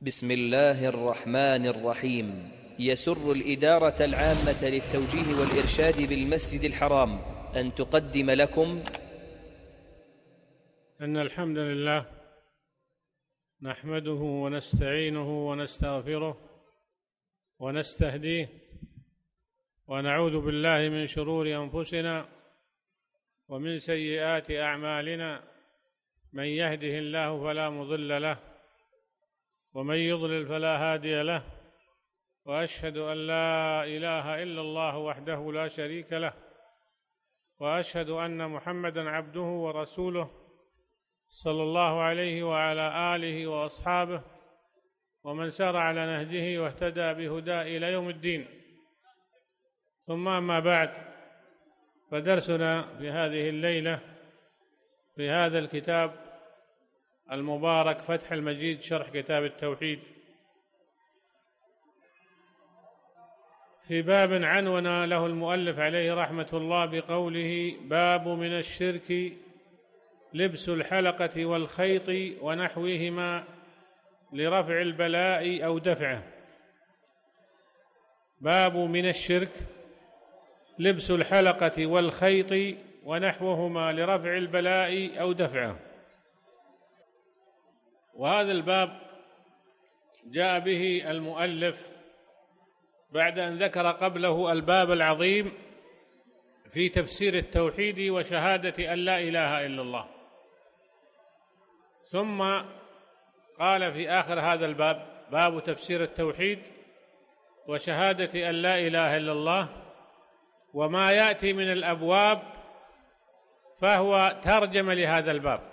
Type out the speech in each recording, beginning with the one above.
بسم الله الرحمن الرحيم. يسر الإدارة العامة للتوجيه والإرشاد بالمسجد الحرام أن تقدم لكم إن الحمد لله نحمده ونستعينه ونستغفره ونستهديه ونعوذ بالله من شرور أنفسنا ومن سيئات أعمالنا، من يهده الله فلا مضل له ومن يضلل فلا هادي له، وأشهد أن لا إله إلا الله وحده لا شريك له، وأشهد أن محمدًا عبده ورسوله صلى الله عليه وعلى آله وأصحابه ومن سار على نهجه واهتدى بهداه إلى يوم الدين. ثم أما بعد، فدرسنا في هذه الليلة في هذا الكتاب المبارك فتح المجيد، شرح كتاب التوحيد، في باب عنون له المؤلف عليه رحمة الله بقوله: باب من الشرك لبس الحلقة والخيط ونحوهما لرفع البلاء أو دفعه. باب من الشرك لبس الحلقة والخيط ونحوهما لرفع البلاء أو دفعه. وهذا الباب جاء به المؤلف بعد أن ذكر قبله الباب العظيم في تفسير التوحيد وشهادة أن لا إله إلا الله، ثم قال في آخر هذا الباب: باب تفسير التوحيد وشهادة أن لا إله إلا الله، وما يأتي من الأبواب فهو ترجمة لهذا الباب،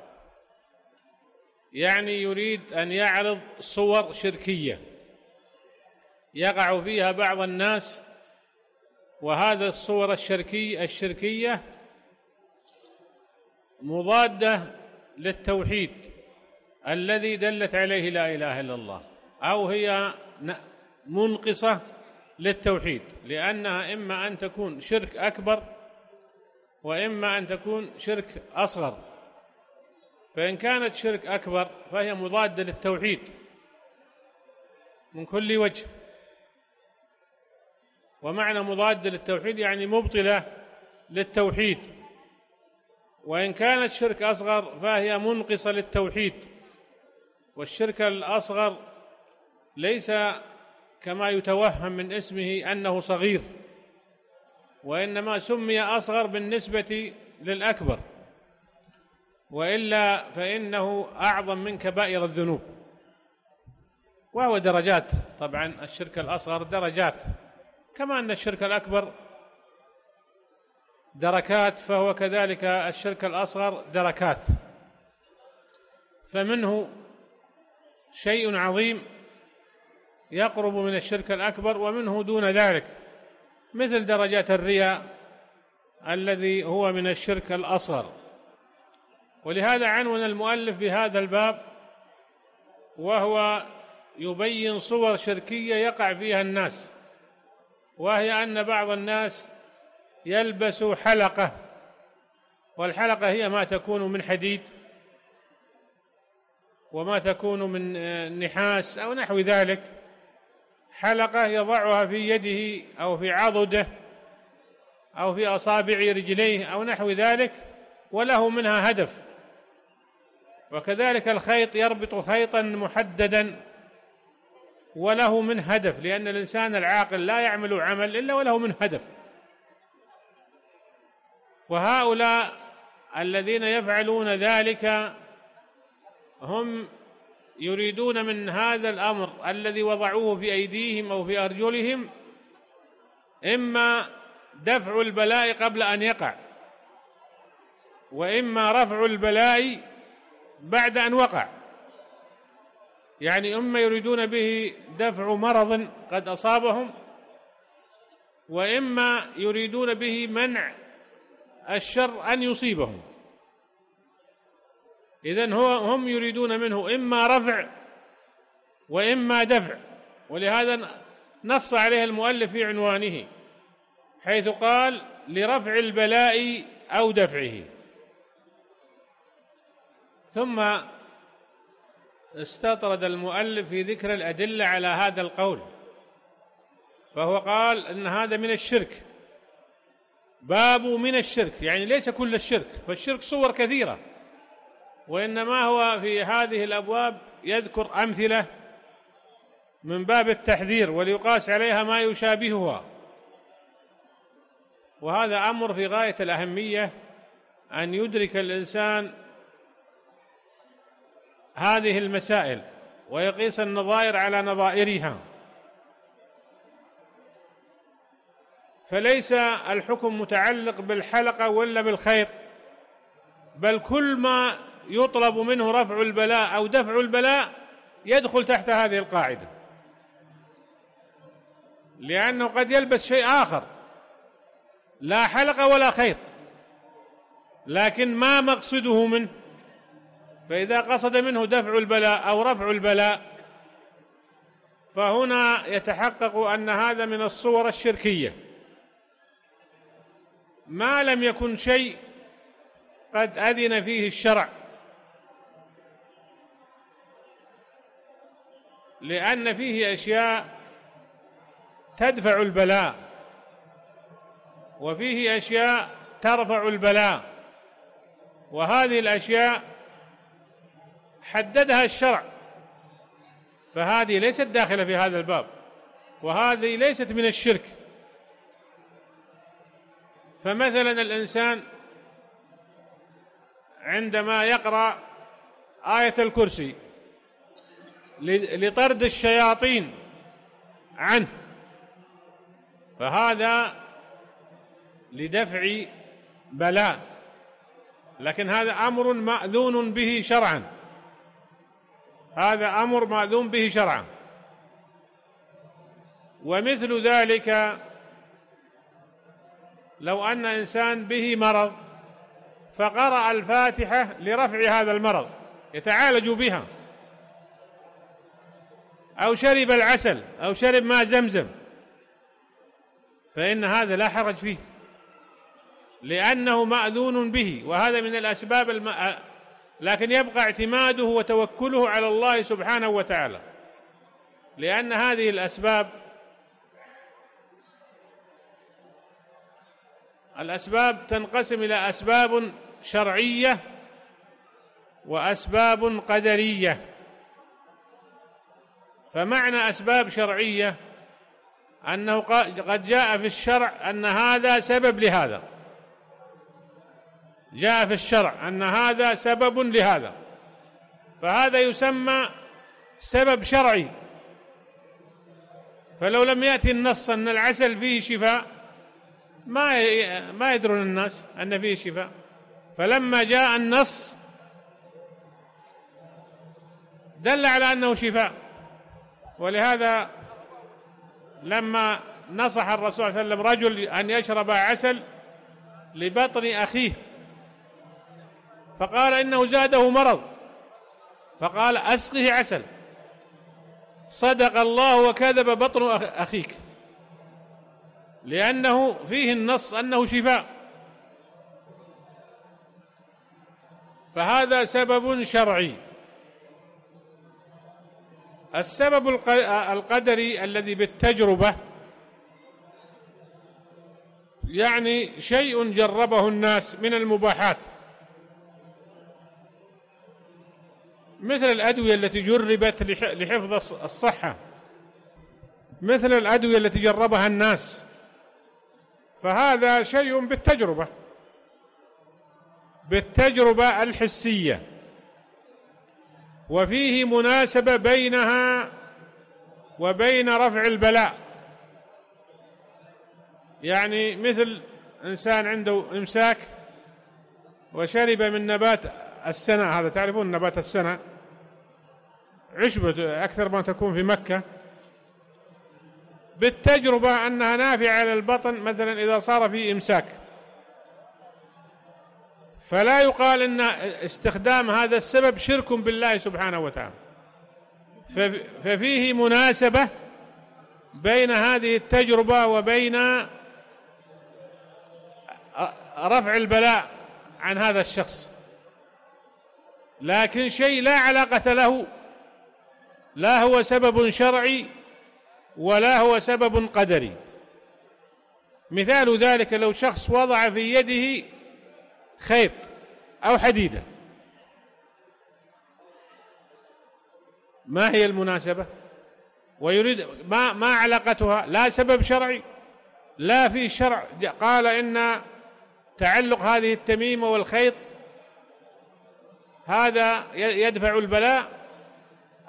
يعني يريد أن يعرض صور شركية يقع فيها بعض الناس، وهذا الصور الشركية مضادة للتوحيد الذي دلت عليه لا إله إلا الله، أو هي منقصة للتوحيد، لأنها إما أن تكون شرك أكبر وإما أن تكون شرك أصغر. فإن كانت شرك أكبر فهي مضادة للتوحيد من كل وجه، ومعنى مضادة للتوحيد يعني مبطلة للتوحيد، وإن كانت شرك أصغر فهي منقصة للتوحيد، والشرك الأصغر ليس كما يتوهم من اسمه أنه صغير، وإنما سمي أصغر بالنسبة للأكبر، وإلا فإنه أعظم من كبائر الذنوب، وهو درجات. طبعا الشرك الأصغر درجات، كما أن الشرك الأكبر دركات، فهو كذلك الشرك الأصغر دركات، فمنه شيء عظيم يقرب من الشرك الأكبر، ومنه دون ذلك، مثل درجات الرياء الذي هو من الشرك الأصغر. ولهذا عنون المؤلف بهذا الباب، وهو يبين صور شركية يقع فيها الناس، وهي أن بعض الناس يلبس حلقة، والحلقة هي ما تكون من حديد وما تكون من نحاس أو نحو ذلك، حلقة يضعها في يده أو في عضده أو في أصابع رجليه أو نحو ذلك، وله منها هدف. وكذلك الخيط، يربط خيطا محددا وله من هدف، لأن الإنسان العاقل لا يعمل عمل إلا وله من هدف. وهؤلاء الذين يفعلون ذلك هم يريدون من هذا الأمر الذي وضعوه في أيديهم أو في أرجلهم إما دفع البلاء قبل أن يقع، وإما رفع البلاء بعد أن وقع، يعني إما يريدون به دفع مرض قد أصابهم، وإما يريدون به منع الشر أن يصيبهم. إذن هم يريدون منه إما رفع وإما دفع، ولهذا نص عليه المؤلف في عنوانه حيث قال: لرفع البلاء أو دفعه. ثم استطرد المؤلف في ذكر الأدلة على هذا القول، فهو قال إن هذا من الشرك، باب من الشرك، يعني ليس كل الشرك، فالشرك صور كثيرة، وإنما هو في هذه الأبواب يذكر أمثلة من باب التحذير وليقاس عليها ما يشابهها. وهذا أمر في غاية الأهمية أن يدرك الإنسان هذه المسائل ويقيس النظائر على نظائرها، فليس الحكم متعلق بالحلقة ولا بالخيط، بل كل ما يطلب منه رفع البلاء أو دفع البلاء يدخل تحت هذه القاعدة، لأنه قد يلبس شيء آخر لا حلقة ولا خيط لكن ما مقصده منه، فإذا قصد منه دفع البلاء أو رفع البلاء فهنا يتحقق أن هذا من الصور الشركية، ما لم يكن شيء قد أذن فيه الشرع، لأن فيه أشياء تدفع البلاء وفيه أشياء ترفع البلاء، وهذه الأشياء حددها الشرع، فهذه ليست داخلة في هذا الباب، وهذه ليست من الشرك. فمثلا الإنسان عندما يقرأ آية الكرسي لطرد الشياطين عنه، فهذا لدفع بلاء، لكن هذا أمر مأذون به شرعا، هذا أمر مأذون به شرعا. ومثل ذلك لو أن إنسان به مرض فقرأ الفاتحة لرفع هذا المرض يتعالج بها، أو شرب العسل أو شرب ماء زمزم، فإن هذا لا حرج فيه لأنه مأذون به، وهذا من الأسباب لكن يبقى اعتماده وتوكله على الله سبحانه وتعالى، لأن هذه الأسباب تنقسم إلى أسباب شرعية وأسباب قدرية. فمعنى أسباب شرعية أنه قد جاء في الشرع أن هذا سبب لهذا، جاء في الشرع أن هذا سبب لهذا، فهذا يسمى سبب شرعي. فلو لم يأتي النص أن العسل فيه شفاء ما يدرون الناس أن فيه شفاء، فلما جاء النص دل على أنه شفاء، ولهذا لما نصح الرسول صلى الله عليه وسلم رجل أن يشرب عسل لبطن أخيه فقال إنه زاده مرض، فقال أسقه عسل، صدق الله وكذب بطن أخيك، لأنه فيه النص أنه شفاء، فهذا سبب شرعي. السبب القدري الذي بالتجربة، يعني شيء جربه الناس من المباحات، مثل الأدوية التي جربت لحفظ الصحة، مثل الأدوية التي جربها الناس، فهذا شيء بالتجربة، الحسية، وفيه مناسبة بينها وبين رفع البلاء. يعني مثل إنسان عنده إمساك وشرب من نبات السنة، هذا تعرفون نبات السنة عشبة أكثر ما تكون في مكة، بالتجربة أنها نافعة للبطن مثلا إذا صار فيه إمساك، فلا يقال أن استخدام هذا السبب شرك بالله سبحانه وتعالى، ففيه مناسبة بين هذه التجربة وبين رفع البلاء عن هذا الشخص، لكن شيء لا علاقة له لا هو سبب شرعي ولا هو سبب قدري. مثال ذلك لو شخص وضع في يده خيط أو حديدة، ما هي المناسبة ويريد ما علاقتها؟ لا سبب شرعي، لا في شرع قال إن تعلق هذه التميمة والخيط هذا يدفع البلاء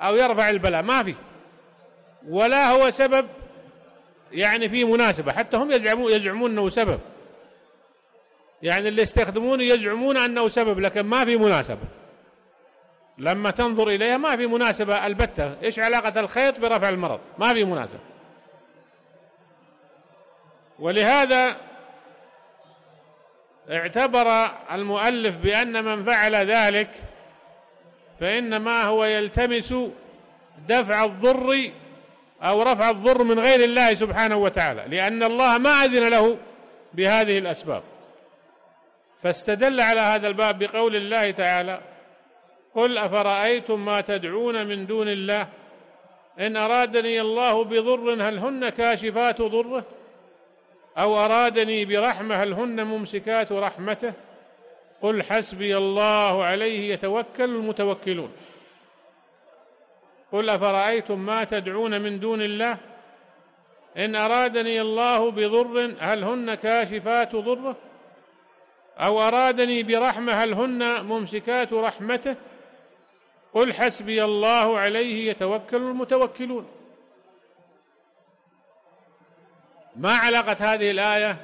أو يرفع البلاء، ما فيه، ولا هو سبب يعني في مناسبة، حتى هم يزعمون أنه سبب، يعني اللي يستخدمونه يزعمون أنه سبب، لكن ما في مناسبة لما تنظر إليها، ما في مناسبة البتة. إيش علاقة الخيط برفع المرض؟ ما في مناسبة. ولهذا اعتبر المؤلف بأن من فعل ذلك فإنما هو يلتمس دفع الضر أو رفع الضر من غير الله سبحانه وتعالى، لأن الله ما أذن له بهذه الأسباب. فاستدل على هذا الباب بقول الله تعالى: قل أفرأيتم ما تدعون من دون الله إن أرادني الله بضر هل هن كاشفات ضره أو أرادني برحمة هل هن ممسكات رحمته قل حسبي الله عليه يتوكل المتوكلون. قل أفرأيتم ما تدعون من دون الله إن أرادني الله بضر هل هن كاشفات ضره أو أرادني برحمة هل هن ممسكات رحمته قل حسبي الله عليه يتوكل المتوكلون. ما علاقة هذه الآية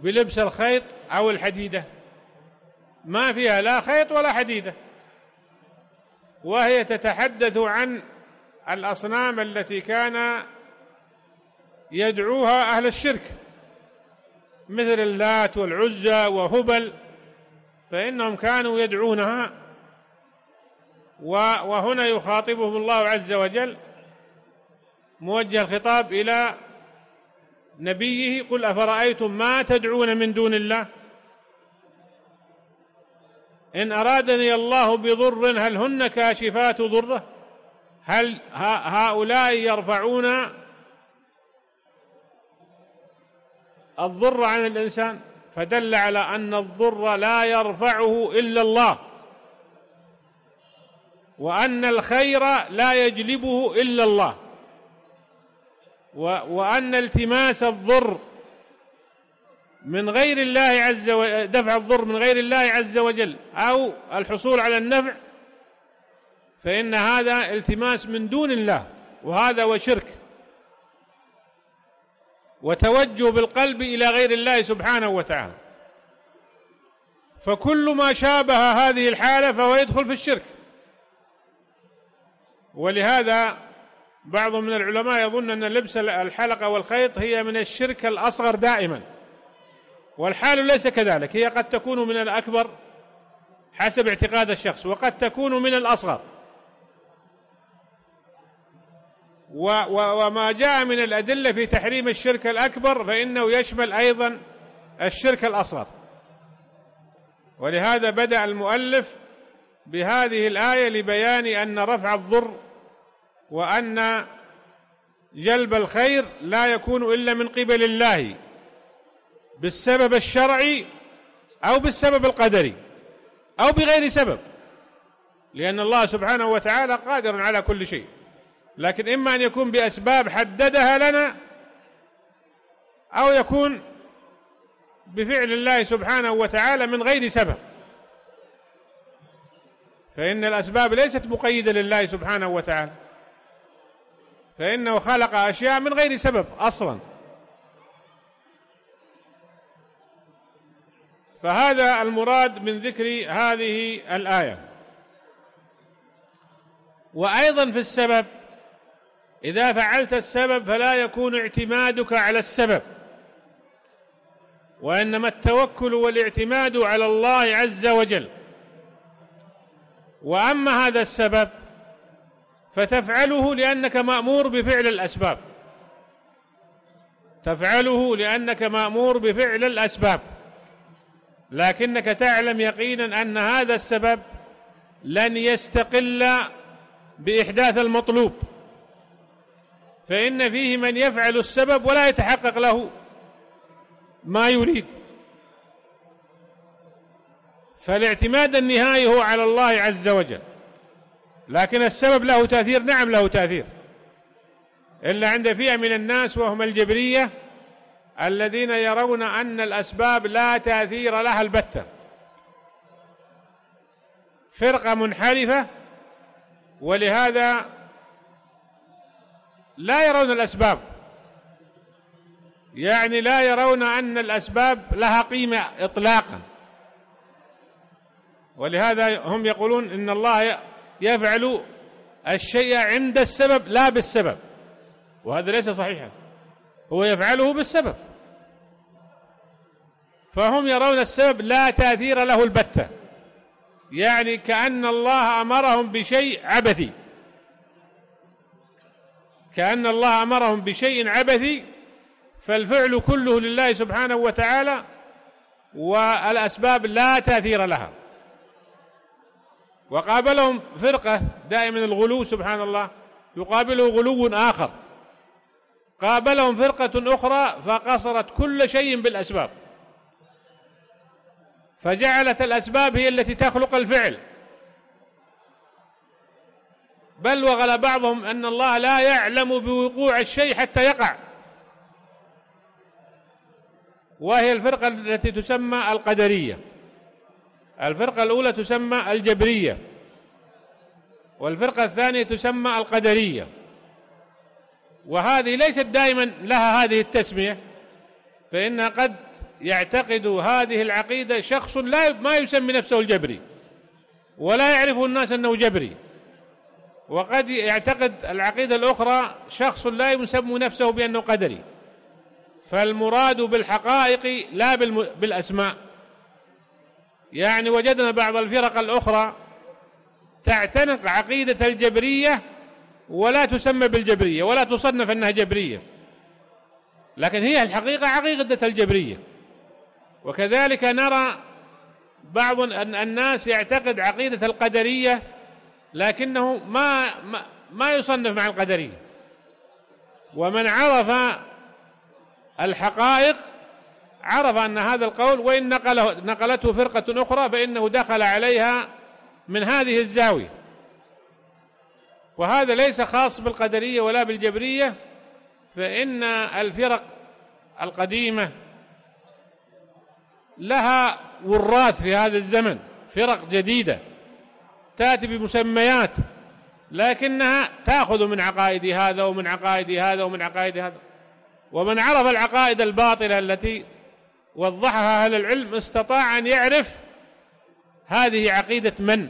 بلبس الخيط أو الحديدة؟ ما فيها لا خيط ولا حديدة، وهي تتحدث عن الأصنام التي كان يدعوها أهل الشرك مثل اللات والعزى وهبل، فإنهم كانوا يدعونها، وهنا يخاطبهم الله عز وجل موجه الخطاب إلى نبيه: قل أفرأيتم ما تدعون من دون الله إن أرادني الله بضر هل هن كاشفات ضره. هل هؤلاء يرفعون الضر عن الإنسان؟ فدل على أن الضر لا يرفعه إلا الله، وأن الخير لا يجلبه إلا الله، وأن التماس الضر من غير الله عز وجل، دفع الضر من غير الله عز وجل أو الحصول على النفع، فإن هذا التماس من دون الله، وهذا وشرك وتوجه بالقلب إلى غير الله سبحانه وتعالى. فكل ما شابه هذه الحالة فهو يدخل في الشرك. ولهذا بعض من العلماء يظن أن لبس الحلقة والخيط هي من الشرك الأصغر دائما، والحال ليس كذلك، هي قد تكون من الأكبر حسب اعتقاد الشخص، وقد تكون من الأصغر. وما جاء من الأدلة في تحريم الشرك الأكبر فإنه يشمل أيضا الشرك الأصغر. ولهذا بدأ المؤلف بهذه الآية لبيان أن رفع الضر وأن جلب الخير لا يكون إلا من قبل الله بالسبب الشرعي أو بالسبب القدري أو بغير سبب، لأن الله سبحانه وتعالى قادر على كل شيء، لكن إما أن يكون بأسباب حددها لنا أو يكون بفعل الله سبحانه وتعالى من غير سبب، فإن الأسباب ليست مقيدة لله سبحانه وتعالى، فإنه خلق أشياء من غير سبب أصلا. فهذا المراد من ذكر هذه الآية. وأيضا في السبب، إذا فعلت السبب فلا يكون اعتمادك على السبب، وإنما التوكل والاعتماد على الله عز وجل. وأما هذا السبب فتفعله لأنك مأمور بفعل الأسباب، تفعله لأنك مأمور بفعل الأسباب، لكنك تعلم يقينا أن هذا السبب لن يستقل بإحداث المطلوب، فإن فيه من يفعل السبب ولا يتحقق له ما يريد. فالاعتماد النهائي هو على الله عز وجل، لكن السبب له تأثير، نعم له تأثير، إلا عند فئة من الناس وهم الجبرية الذين يرون أن الأسباب لا تأثير لها البتة، فرقة منحرفة، ولهذا لا يرون الأسباب، يعني لا يرون أن الأسباب لها قيمة إطلاقا، ولهذا هم يقولون إن الله يفعل الشيء عند السبب لا بالسبب، وهذا ليس صحيحا، هو يفعله بالسبب، فهم يرون السبب لا تأثير له البتة، يعني كأن الله أمرهم بشيء عبثي، كأن الله أمرهم بشيء عبثي، فالفعل كله لله سبحانه وتعالى والأسباب لا تأثير لها. وقابلهم فرقة دائما الغلو، سبحان الله، يقابله غلو آخر، قابلهم فرقة أخرى فقصرت كل شيء بالأسباب، فجعلت الأسباب هي التي تخلق الفعل، بل وغلا بعضهم أن الله لا يعلم بوقوع الشيء حتى يقع، وهي الفرقة التي تسمى القدرية. الفرقة الأولى تسمى الجبرية، والفرقة الثانية تسمى القدرية، وهذه ليست دائما لها هذه التسمية، فإنها قد يعتقد هذه العقيدة شخص ما يسمي نفسه الجبري، ولا يعرف الناس أنه جبري، وقد يعتقد العقيدة الأخرى شخص لا يسمي نفسه بأنه قدري. فالمراد بالحقائق لا بالأسماء، يعني وجدنا بعض الفرق الأخرى تعتنق عقيدة الجبرية ولا تسمى بالجبرية ولا تصنف أنها جبرية، لكن هي الحقيقة عقيدة الجبرية. وكذلك نرى بعض الناس يعتقد عقيدة القدرية، لكنه ما يصنف مع القدرية. ومن عرف الحقائق عرف أن هذا القول، وإن نقلته فرقة أخرى فإنه دخل عليها من هذه الزاوية. وهذا ليس خاص بالقدرية ولا بالجبرية، فإن الفرق القديمة لها وراث في هذا الزمن، فرق جديدة تأتي بمسميات، لكنها تأخذ من عقائد هذا ومن عقائد هذا ومن عقائد هذا. ومن عرف العقائد الباطلة التي وضحها أهل العلم استطاع أن يعرف هذه عقيدة من،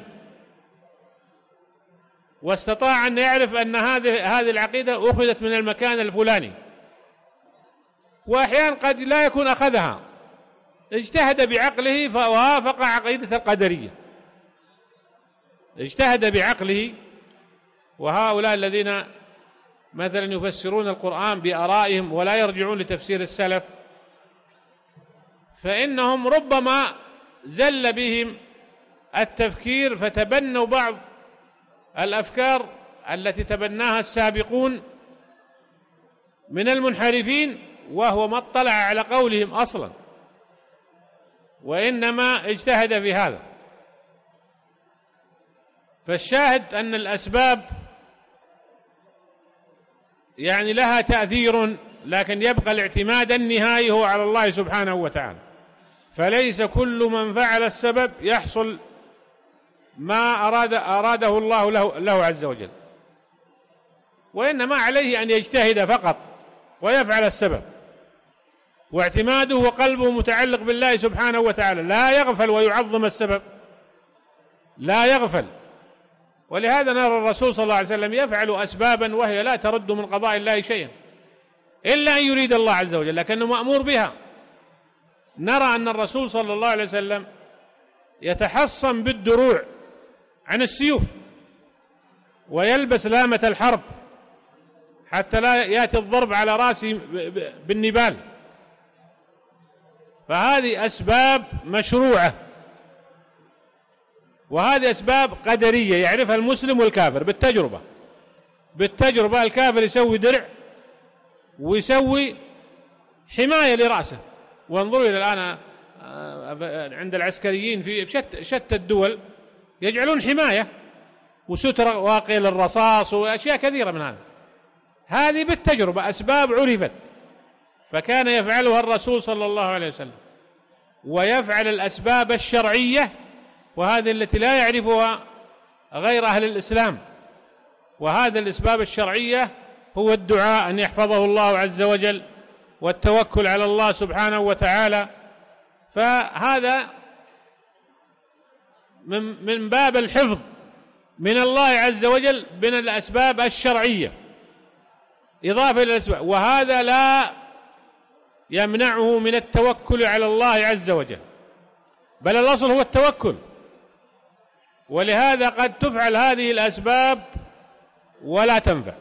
واستطاع أن يعرف أن هذه العقيدة أخذت من المكان الفلاني، وأحيانا قد لا يكون أخذها، اجتهد بعقله فوافق عقيدة القدرية، اجتهد بعقله. وهؤلاء الذين مثلا يفسرون القرآن بآرائهم ولا يرجعون لتفسير السلف، فإنهم ربما زل بهم التفكير فتبنوا بعض الأفكار التي تبناها السابقون من المنحرفين، وهو ما اطلع على قولهم أصلا، وإنما اجتهد في هذا. فالشاهد أن الأسباب يعني لها تأثير، لكن يبقى الاعتماد النهائي هو على الله سبحانه وتعالى، فليس كل من فعل السبب يحصل ما أراده الله له عز وجل، وإنما عليه أن يجتهد فقط ويفعل السبب، واعتماده وقلبه متعلق بالله سبحانه وتعالى، لا يغفل ويعظم السبب، لا يغفل. ولهذا نرى الرسول صلى الله عليه وسلم يفعل أسبابا وهي لا ترد من قضاء الله شيئا إلا أن يريد الله عز وجل، لكنه مأمور بها. نرى أن الرسول صلى الله عليه وسلم يتحصن بالدروع عن السيوف، ويلبس لامة الحرب حتى لا يأتي الضرب على رأسه بالنبال، فهذه أسباب مشروعة، وهذه أسباب قدرية يعرفها المسلم والكافر بالتجربة. بالتجربة الكافر يسوي درع ويسوي حماية لرأسه، وانظروا إلى الآن عند العسكريين في شتى الدول يجعلون حماية وسترة واقية للرصاص وأشياء كثيرة من هذا. هذه بالتجربة أسباب عرفت، فكان يفعلها الرسول صلى الله عليه وسلم، ويفعل الأسباب الشرعية، وهذه التي لا يعرفها غير أهل الإسلام. وهذا الأسباب الشرعية هو الدعاء أن يحفظه الله عز وجل، والتوكل على الله سبحانه وتعالى. فهذا من باب الحفظ من الله عز وجل من الأسباب الشرعية إضافة إلى الأسباب، وهذا لا يمنعه من التوكل على الله عز وجل، بل الأصل هو التوكل. ولهذا قد تفعل هذه الأسباب ولا تنفع،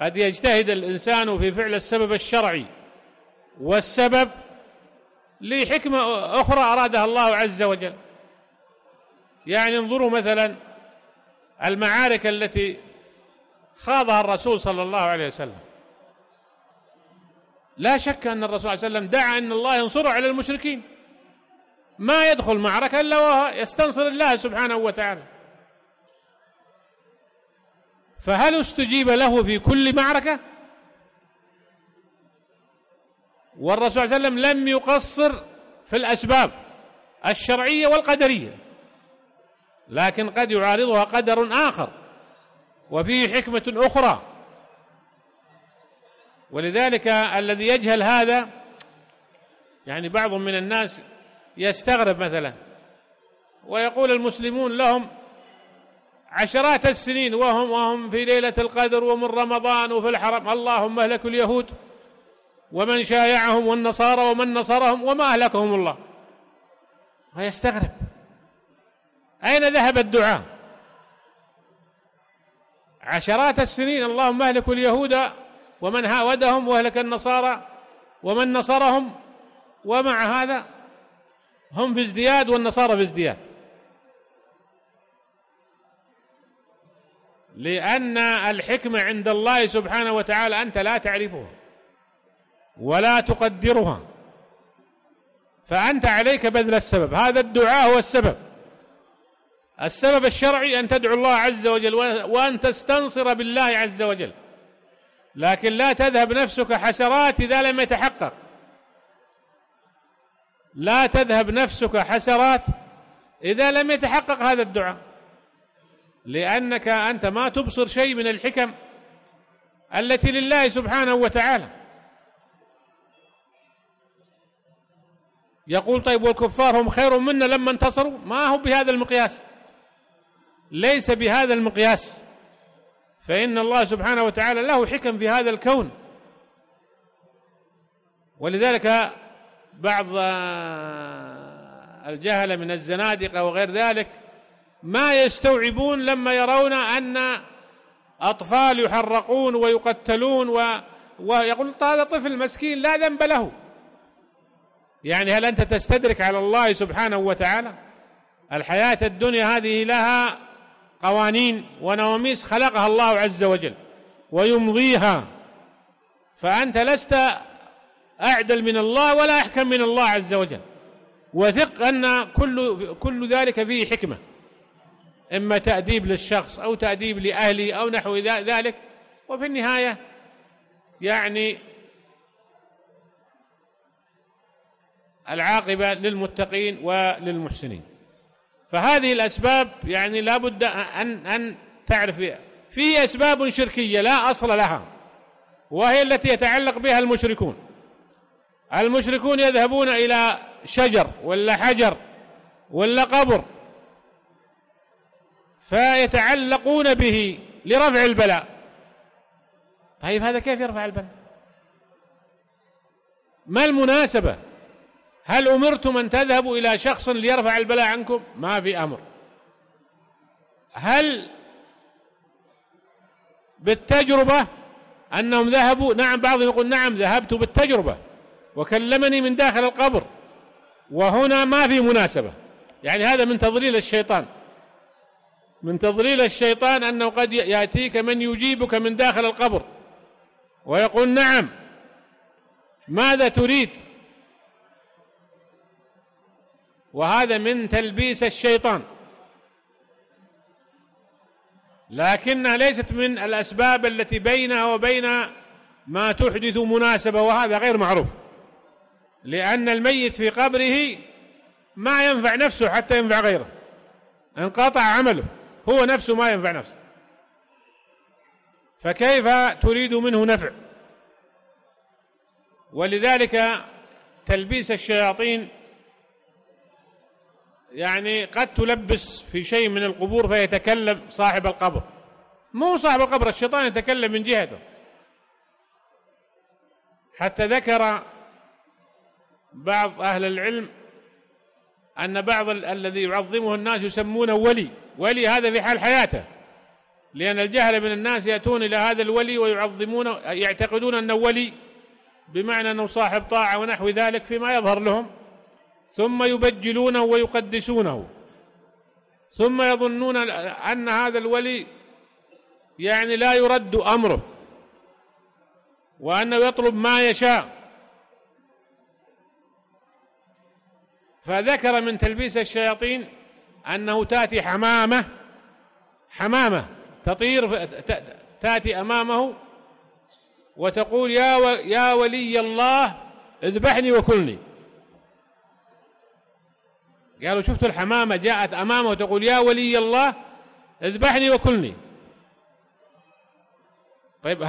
قد يجتهد الإنسان في فعل السبب الشرعي والسبب لحكمة أخرى أرادها الله عز وجل. يعني انظروا مثلا المعارك التي خاضها الرسول صلى الله عليه وسلم، لا شك أن الرسول صلى الله عليه وسلم دعا أن الله ينصره على المشركين، ما يدخل معركة إلا وهو يستنصر الله سبحانه وتعالى. فهل استجيب له في كل معركة؟ والرسول صلى الله عليه وسلم لم يقصر في الأسباب الشرعية والقدرية، لكن قد يعارضها قدر آخر وفيه حكمة أخرى. ولذلك الذي يجهل هذا، يعني بعض من الناس يستغرب مثلا ويقول المسلمون لهم عشرات السنين وهم في ليلة القدر ومن رمضان وفي الحرم، اللهم اهلكوا اليهود ومن شايعهم والنصارى ومن نصرهم وما أهلكهم الله. ويستغرب أين ذهب الدعاء عشرات السنين، اللهم اهلكوا اليهود ومن هاودهم واهلك النصارى ومن نصرهم، ومع هذا هم في ازدياد والنصارى في ازدياد. لأن الحكمة عند الله سبحانه وتعالى أنت لا تعرفها ولا تقدرها، فأنت عليك بذل السبب. هذا الدعاء هو السبب، السبب الشرعي أن تدعو الله عز وجل وأن تستنصر بالله عز وجل، لكن لا تذهب نفسك حسرات إذا لم يتحقق، لا تذهب نفسك حسرات إذا لم يتحقق هذا الدعاء، لأنك أنت ما تبصر شيء من الحكم التي لله سبحانه وتعالى. يقول طيب والكفار هم خير منا لما انتصروا؟ ما هو بهذا المقياس، ليس بهذا المقياس، فإن الله سبحانه وتعالى له حكم في هذا الكون. ولذلك بعض الجهلة من الزنادقة وغير ذلك ما يستوعبون لما يرون أن أطفال يحرقون ويقتلون ويقول هذا طفل مسكين لا ذنب له. يعني هل أنت تستدرك على الله سبحانه وتعالى؟ الحياة الدنيا هذه لها قوانين ونواميس خلقها الله عز وجل ويمضيها، فأنت لست أعدل من الله ولا أحكم من الله عز وجل. وثق أن كل ذلك فيه حكمة، إما تأديب للشخص أو تأديب لأهله أو نحو ذلك. وفي النهاية يعني العاقبة للمتقين وللمحسنين. فهذه الأسباب يعني لا بد أن تعرف في أسباب شركية لا أصل لها، وهي التي يتعلق بها المشركون يذهبون إلى شجر ولا حجر ولا قبر فيتعلقون به لرفع البلاء. طيب هذا كيف يرفع البلاء؟ ما المناسبة؟ هل أمرتم أن تذهبوا إلى شخص ليرفع البلاء عنكم؟ ما في أمر. هل بالتجربة أنهم ذهبوا؟ نعم، بعضهم يقول نعم ذهبت بالتجربة وكلمني من داخل القبر، وهنا ما في مناسبة. يعني هذا من تضليل الشيطان، من تضليل الشيطان أنه قد يأتيك من يجيبك من داخل القبر ويقول نعم ماذا تريد، وهذا من تلبيس الشيطان، لكنها ليست من الأسباب التي بينها وبين ما تحدث مناسبة، وهذا غير معروف، لأن الميت في قبره ما ينفع نفسه حتى ينفع غيره، انقطع عمله، هو نفسه ما ينفع نفسه، فكيف تريد منه نفع؟ ولذلك تلبيس الشياطين يعني قد تلبس في شيء من القبور فيتكلم صاحب القبر، مو صاحب القبر، الشيطان يتكلم من جهته. حتى ذكر بعض أهل العلم أن بعض الذي يعظمه الناس يسمونه ولي، ولي هذا في حال حياته، لأن الجهل من الناس يأتون إلى هذا الولي ويعظمونه، يعتقدون أنه ولي بمعنى أنه صاحب طاعة ونحو ذلك فيما يظهر لهم، ثم يبجلونه ويقدسونه، ثم يظنون أن هذا الولي يعني لا يرد أمره وأنه يطلب ما يشاء. فذكر من تلبيس الشياطين أنه تأتي حمامة تطير، تأتي أمامه وتقول يا ولي الله اذبحني وكلني. قالوا شفت الحمامة جاءت أمامه وتقول يا ولي الله اذبحني وكلني. طيب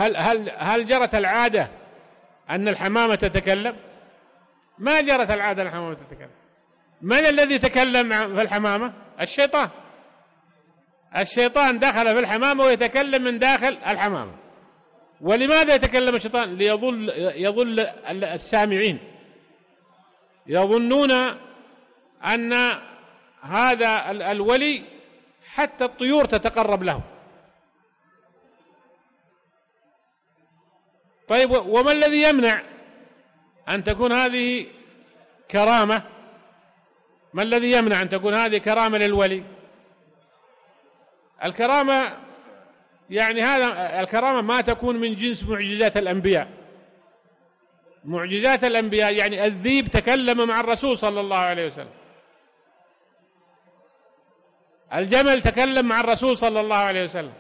هل جرت العادة أن الحمامة تتكلم؟ ما جرت العادة أن الحمامة تتكلم. من الذي تكلم في الحمامة؟ الشيطان. الشيطان دخل في الحمامة ويتكلم من داخل الحمامة. ولماذا يتكلم الشيطان؟ ليضل السامعين، يظنون أن هذا الولي حتى الطيور تتقرب له. طيب وما الذي يمنع أن تكون هذه كرامة؟ ما الذي يمنع أن تكون هذه كرامة للولي؟ الكرامة يعني هذا الكرامة ما تكون من جنس معجزات الأنبياء. معجزات الأنبياء يعني الذئب تكلم مع الرسول صلى الله عليه وسلم، الجمل تكلم مع الرسول صلى الله عليه وسلم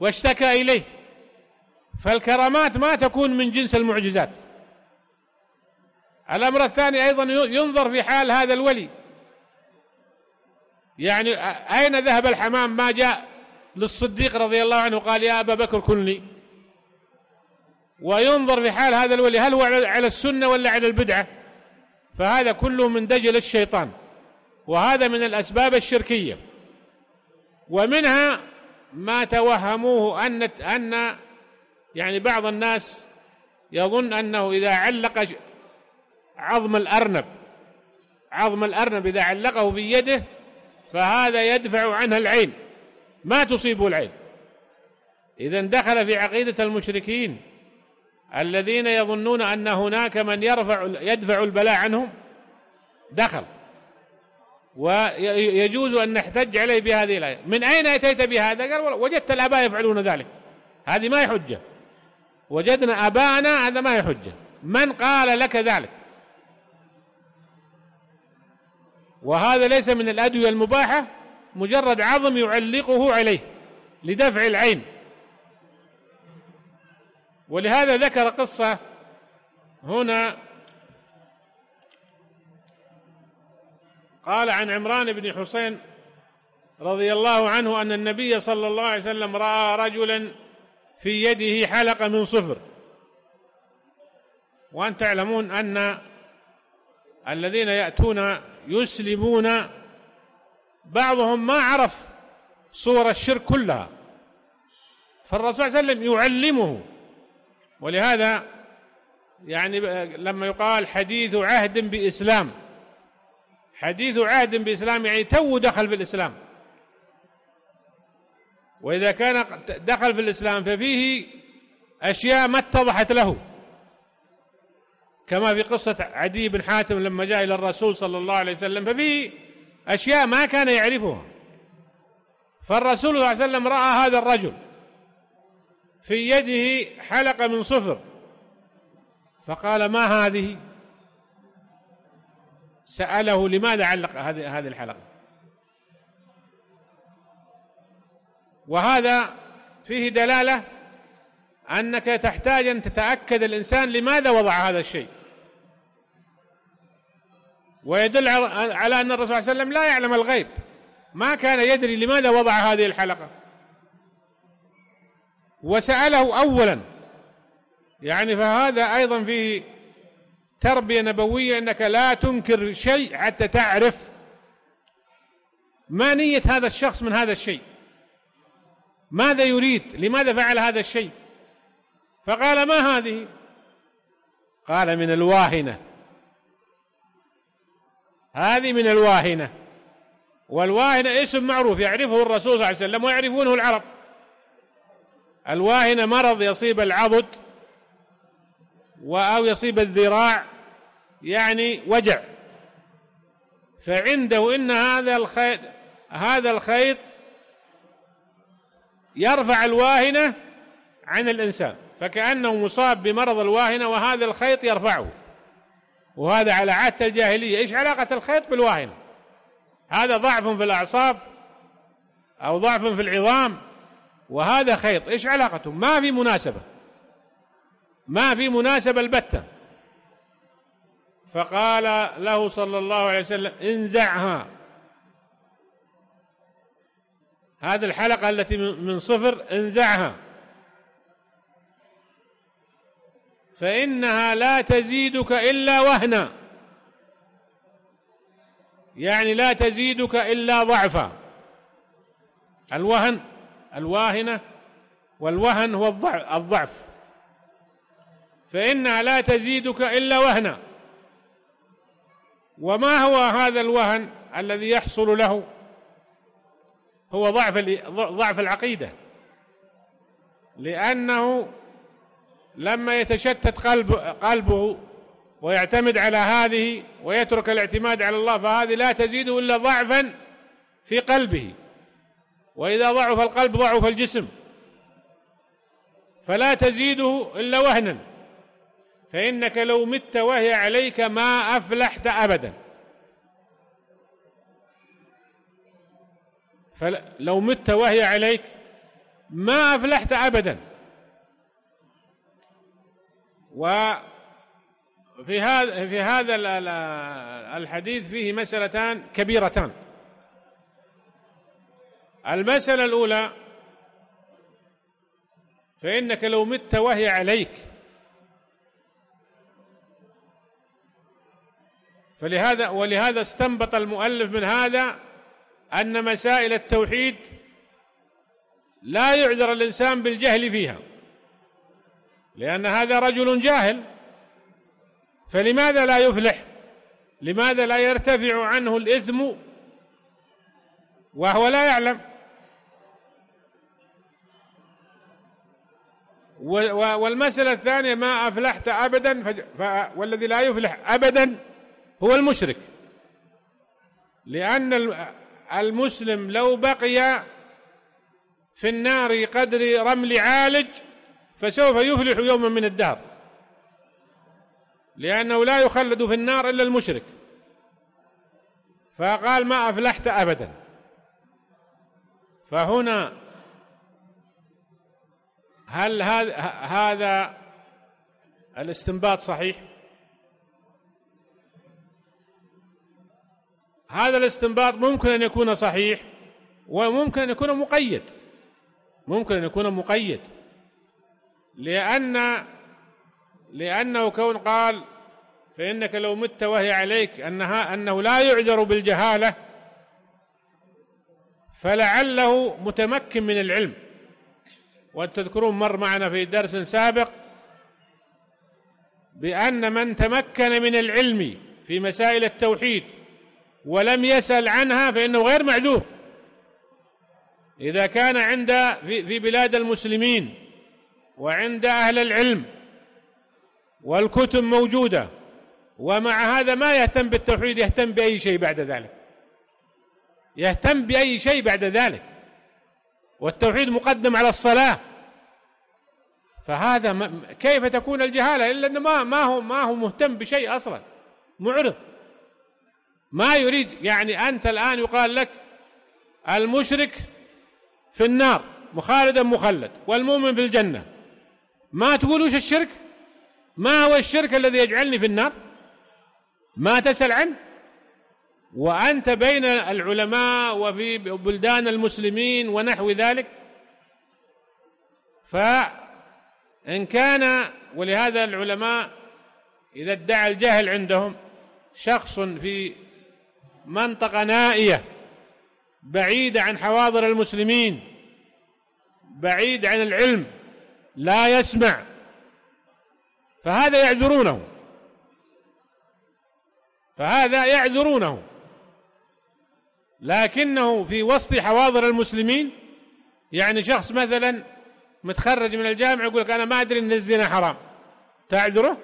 واشتكى إليه. فالكرامات ما تكون من جنس المعجزات. الأمر الثاني أيضا ينظر في حال هذا الولي، يعني أين ذهب الحمام؟ ما جاء للصديق رضي الله عنه قال يا أبا بكر كلني. وينظر في حال هذا الولي هل هو على السنة ولا على البدعة؟ فهذا كله من دجل الشيطان، وهذا من الأسباب الشركية. ومنها ما توهموه أن يعني بعض الناس يظن أنه إذا علق عظم الأرنب إذا علقه في يده فهذا يدفع عنها العين، ما تصيبه العين. إذن دخل في عقيدة المشركين الذين يظنون أن هناك من يدفع البلاء عنهم، دخل. ويجوز أن نحتج عليه بهذه الآية. من أين أتيت بهذا؟ قال وجدت الآباء يفعلون ذلك. هذه ما هي حجة. وجدنا آباءنا، هذا ما هي حجة. من قال لك ذلك؟ وهذا ليس من الأدوية المباحة، مجرد عظم يعلقه عليه لدفع العين. ولهذا ذكر قصة هنا، قال عن عمران بن حسين رضي الله عنه أن النبي صلى الله عليه وسلم رأى رجلا في يده حلقة من صفر. وأن تعلمون أن الذين يأتون يسلمون بعضهم ما عرف صور الشرك كلها، فالرسول صلى الله عليه وسلم يعلمه. ولهذا يعني لما يقال حديث عهد بإسلام يعني تو دخل في الإسلام، وإذا كان دخل في الإسلام ففيه أشياء ما اتضحت له كما في قصة عدي بن حاتم لما جاء إلى الرسول صلى الله عليه وسلم ففيه أشياء ما كان يعرفها، فالرسول صلى الله عليه وسلم رأى هذا الرجل في يده حلقة من صفر، فقال: ما هذه؟ سأله: لماذا علق هذه الحلقة؟ وهذا فيه دلالة أنك تحتاج أن تتأكد الإنسان لماذا وضع هذا الشيء، ويدل على أن الرسول صلى الله عليه وسلم لا يعلم الغيب، ما كان يدري لماذا وضع هذه الحلقة، وسأله أولا، يعني فهذا أيضا فيه تربية نبوية، أنك لا تنكر شيء حتى تعرف ما نية هذا الشخص من هذا الشيء، ماذا يريد، لماذا فعل هذا الشيء. فقال: ما هذه؟ قال: من الواهنة، هذه من الواهنة. والواهنة اسم معروف يعرفه الرسول صلى الله عليه وسلم ويعرفونه العرب. الواهنة مرض يصيب العضد أو يصيب الذراع، يعني وجع، فعنده إن هذا الخيط يرفع الواهنة عن الإنسان، فكأنه مصاب بمرض الواهنة وهذا الخيط يرفعه. وهذا على عادة الجاهلية، إيش علاقة الخيط بالواهنة؟ هذا ضعف في الأعصاب أو ضعف في العظام، وهذا خيط، إيش علاقته؟ ما في مناسبة، ما في مناسبة البتة. فقال له صلى الله عليه وسلم: انزعها، هذه الحلقة التي من صفر انزعها، فإنها لا تزيدك إلا وهنا، يعني لا تزيدك إلا ضعفا. الوهن، الواهنة، والوهن هو الضعف، فإنها لا تزيدك إلا وهنا. وما هو هذا الوهن الذي يحصل له؟ هو ضعف العقيدة، لأنه لما يتشتت قلبه ويعتمد على هذه ويترك الاعتماد على الله، فهذه لا تزيده إلا ضعفا في قلبه، وإذا ضعف القلب ضعف الجسم، فلا تزيده إلا وهنا. فإنك لو مت وهي عليك ما أفلحت أبدا، فلو مت وهي عليك ما أفلحت أبدا. وفي هذا الحديث فيه مسألتان كبيرتان. المسألة الأولى: فإنك لو مت وهي عليك، ولهذا استنبط المؤلف من هذا أن مسائل التوحيد لا يعذر الإنسان بالجهل فيها، لأن هذا رجل جاهل، فلماذا لا يفلح؟ لماذا لا يرتفع عنه الإثم وهو لا يعلم؟ والمسألة الثانية: ما أفلحت أبدا، والذي لا يفلح أبدا هو المشرك، لأن المسلم لو بقي في النار قدر رمل عالج فسوف يفلح يوما من الدهر، لأنه لا يخلد في النار إلا المشرك. فقال: ما أفلحت أبدا. فهنا هل هذا الاستنباط صحيح؟ هذا الاستنباط ممكن أن يكون صحيح، وممكن أن يكون مقيد، لأنه كون قال: فإنك لو مت وهي عليك، أنه لا يعذر بالجهالة، فلعله متمكن من العلم. وتذكرون مر معنا في درس سابق بأن من تمكن من العلم في مسائل التوحيد ولم يسأل عنها فإنه غير معذور. إذا كان في بلاد المسلمين وعند أهل العلم والكتب موجودة ومع هذا ما يهتم بالتوحيد، يهتم بأي شيء بعد ذلك، يهتم بأي شيء بعد ذلك، والتوحيد مقدم على الصلاة. فهذا كيف تكون الجهالة إلا أنه ما هو مهتم بشيء أصلا، معرض، ما يريد. يعني أنت الآن يقال لك المشرك في النار مخالدا مخلد والمؤمن في الجنة، ما تقول وش الشرك؟ ما هو الشرك الذي يجعلني في النار؟ ما تسأل عنه، وأنت بين العلماء وفي بلدان المسلمين ونحو ذلك. فإن كان، ولهذا العلماء إذا ادعى الجهل عندهم شخص في منطقة نائية بعيدة عن حواضر المسلمين، بعيد عن العلم، لا يسمع، فهذا يعذرونه، فهذا يعذرونه، لكنه في وسط حواضر المسلمين. يعني شخص مثلا متخرج من الجامعة يقول لك أنا ما أدري أن الزنا حرام، تعذره؟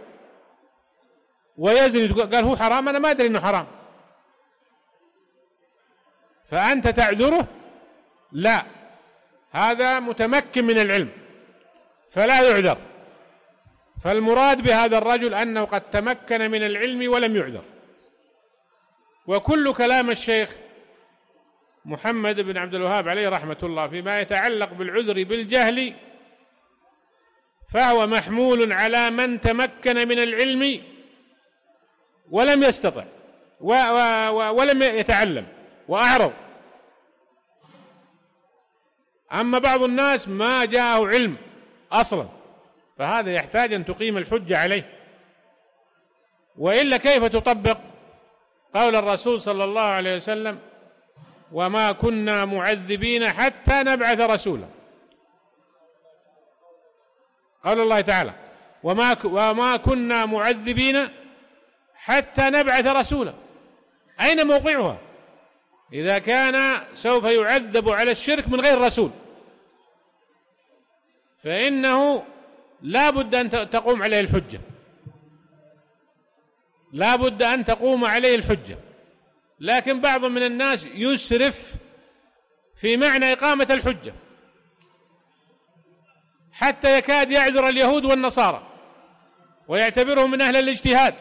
ويزني قال هو حرام، أنا ما أدري أنه حرام، فأنت تعذره؟ لا، هذا متمكن من العلم فلا يعذر. فالمراد بهذا الرجل أنه قد تمكن من العلم ولم يعذر. وكل كلام الشيخ محمد بن عبد الوهاب عليه رحمة الله فيما يتعلق بالعذر بالجهل فهو محمول على من تمكن من العلم ولم يستطع ولم يتعلم وأعرض. أما بعض الناس ما جاءه علم أصلا، فهذا يحتاج أن تقيم الحجة عليه، وإلا كيف تطبق قول الرسول صلى الله عليه وسلم وما كنا معذبين حتى نبعث رسولا؟ قال الله تعالى وما كنا معذبين حتى نبعث رسولا، أين موقعها إذا كان سوف يعذب على الشرك من غير رسول؟ فإنه لا بد أن تقوم عليه الحجة، لا بد أن تقوم عليه الحجة. لكن بعض من الناس يسرف في معنى إقامة الحجة حتى يكاد يعذر اليهود والنصارى ويعتبرهم من أهل الاجتهاد،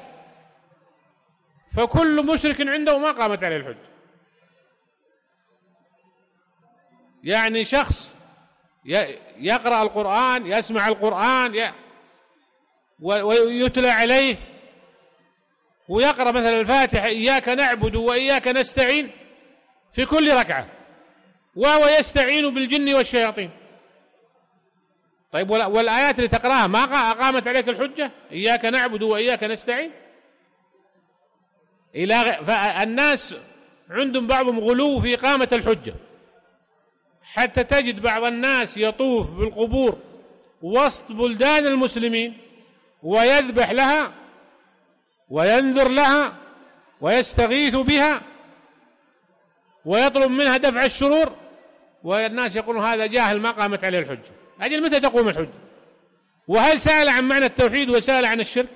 فكل مشرك عنده ما قامت عليه الحجة. يعني شخص يقرأ القرآن، يسمع القرآن ويتلى عليه، ويقرأ مثلا الفاتحة إياك نعبد وإياك نستعين في كل ركعة، وهو يستعين بالجن والشياطين. طيب والآيات اللي تقرأها ما أقامت عليك الحجة؟ إياك نعبد وإياك نستعين. فالناس عندهم بعضهم غلو في إقامة الحجة، حتى تجد بعض الناس يطوف بالقبور وسط بلدان المسلمين ويذبح لها وينذر لها ويستغيث بها ويطلب منها دفع الشرور، والناس يقولون هذا جاهل ما قامت عليه الحجة. أجل متى تقوم الحجة؟ وهل سأل عن معنى التوحيد وسأل عن الشرك؟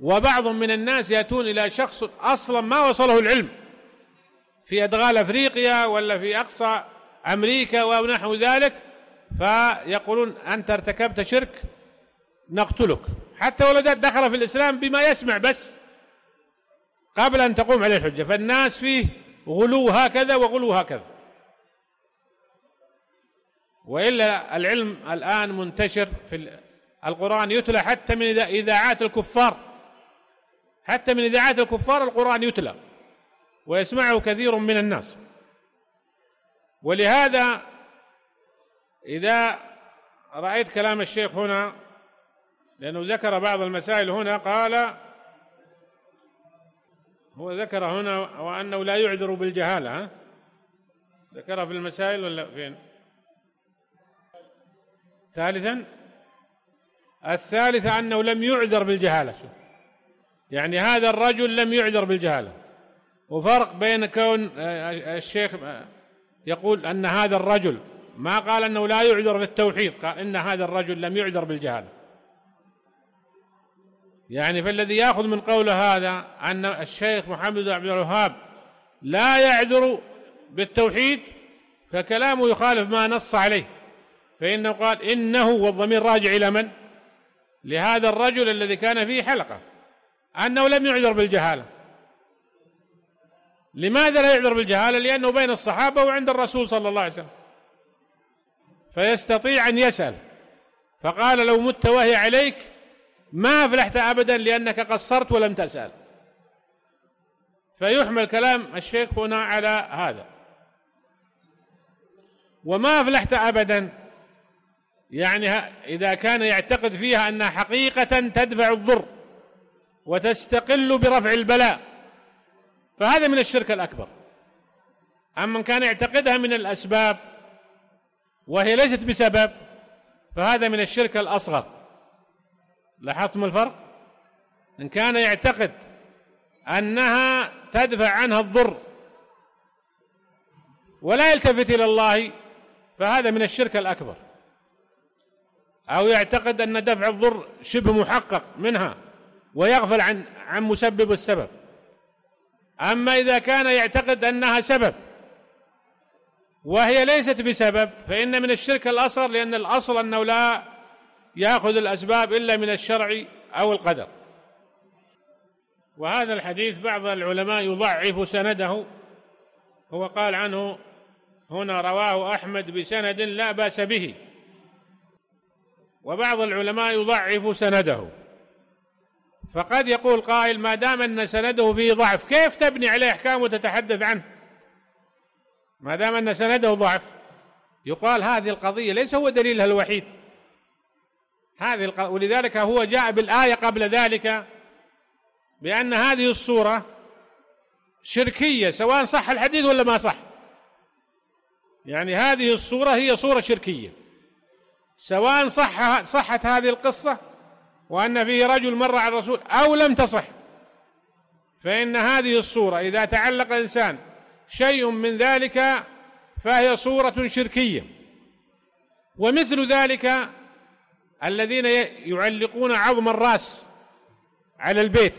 وبعض من الناس يأتون إلى شخص أصلا ما وصله العلم في أدغال أفريقيا ولا في أقصى أمريكا ونحو ذلك، فيقولون أنت ارتكبت شرك نقتلك، حتى ولو دخل في الإسلام بما يسمع بس قبل أن تقوم عليه الحجة. فالناس فيه غلو هكذا وغلو هكذا، وإلا العلم الآن منتشر، في القرآن يتلى حتى من إذاعات الكفار، حتى من إذاعات الكفار القرآن يتلى ويسمعه كثير من الناس. ولهذا إذا رأيت كلام الشيخ هنا، لأنه ذكر بعض المسائل هنا، قال هو ذكر هنا وأنه لا يعذر بالجهالة، ذكر في المسائل ولا فين؟ ثالثا، الثالثة أنه لم يعذر بالجهالة. يعني هذا الرجل لم يعذر بالجهالة، وفرق بين كون الشيخ يقول أن هذا الرجل، ما قال أنه لا يعذر بالتوحيد، قال إن هذا الرجل لم يعذر بالجهالة. يعني فالذي يأخذ من قول هذا أن الشيخ محمد بن عبد الوهاب لا يعذر بالتوحيد فكلامه يخالف ما نص عليه، فإنه قال إنه، والضمير راجع إلى من؟ لهذا الرجل الذي كان فيه حلقة، أنه لم يعذر بالجهالة. لماذا لا يعذر بالجهالة؟ لأنه بين الصحابة وعند الرسول صلى الله عليه وسلم، فيستطيع أن يسأل. فقال لو مت وهي عليك ما أفلحت أبدا لأنك قصرت ولم تسأل. فيحمل كلام الشيخ هنا على هذا. وما أفلحت أبدا يعني إذا كان يعتقد فيها أنها حقيقة تدفع الضر وتستقل برفع البلاء، فهذا من الشرك الأكبر. أما من كان يعتقدها من الأسباب وهي ليست بسبب فهذا من الشرك الأصغر. لاحظتم الفرق؟ إن كان يعتقد أنها تدفع عنها الضر ولا يلتفت إلى الله فهذا من الشرك الأكبر، أو يعتقد أن دفع الضر شبه محقق منها ويغفل عن مسبب السبب. أما إذا كان يعتقد أنها سبب وهي ليست بسبب فإن من الشرك الأصغر، لأن الأصل أنه لا يأخذ الأسباب إلا من الشرع أو القدر. وهذا الحديث بعض العلماء يضعف سنده. هو قال عنه هنا رواه أحمد بسند لا بأس به، وبعض العلماء يضعف سنده. فقد يقول قائل ما دام أن سنده فيه ضعف كيف تبني عليه أحكام وتتحدث عنه؟ ما دام أن سنده ضعف يقال هذه القضية ليس هو دليلها الوحيد، ولذلك هو جاء بالآية قبل ذلك بأن هذه الصورة شركية سواء صح الحديث ولا ما صح. يعني هذه الصورة هي صورة شركية سواء صحت هذه القصة وأن فيه رجل مر على الرسول أو لم تصح، فإن هذه الصورة إذا تعلق إنسان شيء من ذلك فهي صورة شركية. ومثل ذلك الذين يعلقون عظم الرأس على البيت،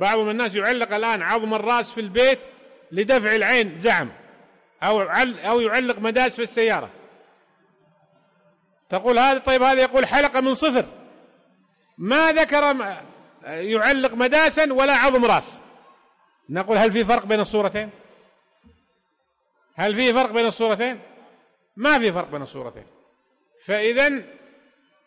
بعض من الناس يعلق الآن عظم الرأس في البيت لدفع العين زعم، أو يعلق مداس في السيارة. تقول هذا طيب، هذا يقول حلقة من صفر، ما ذكر يعلق مداسا ولا عظم رأس. نقول هل في فرق بين الصورتين؟ هل في فرق بين الصورتين؟ ما في فرق بين الصورتين. فإذا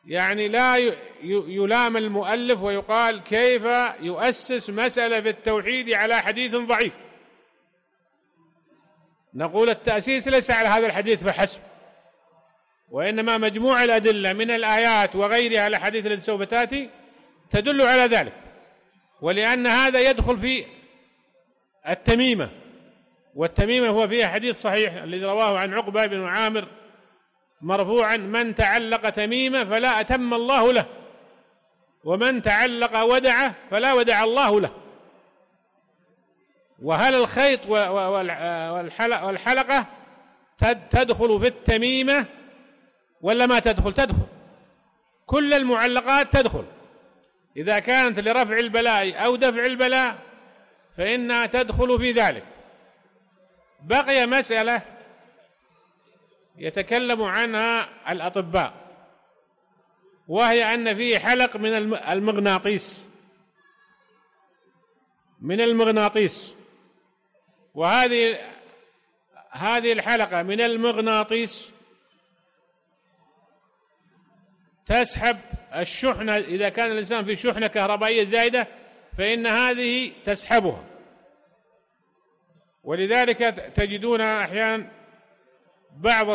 يعني لا يلام المؤلف ويقال كيف يؤسس مسألة في التوحيد على حديث ضعيف. نقول التأسيس ليس على هذا الحديث فحسب، وإنما مجموع الأدلة من الآيات وغيرها على حديث الذي سوف تأتي تدل على ذلك. ولأن هذا يدخل في التميمة، والتميمة هو فيها حديث صحيح الذي رواه عن عقبة بن عامر مرفوعا من تعلق تميمة فلا أتم الله له، ومن تعلق ودعه فلا ودع الله له. وهل الخيط والحلقة تدخل في التميمة ولا ما تدخل؟ تدخل، كل المعلقات تدخل إذا كانت لرفع البلاء أو دفع البلاء فإنها تدخل في ذلك. بقي مسألة يتكلم عنها الأطباء، وهي أن فيه حلق من المغناطيس، من المغناطيس. وهذه الحلقة من المغناطيس تسحب الشحنة، إذا كان الإنسان في شحنة كهربائية زائدة فإن هذه تسحبها. ولذلك تجدون أحيانا بعض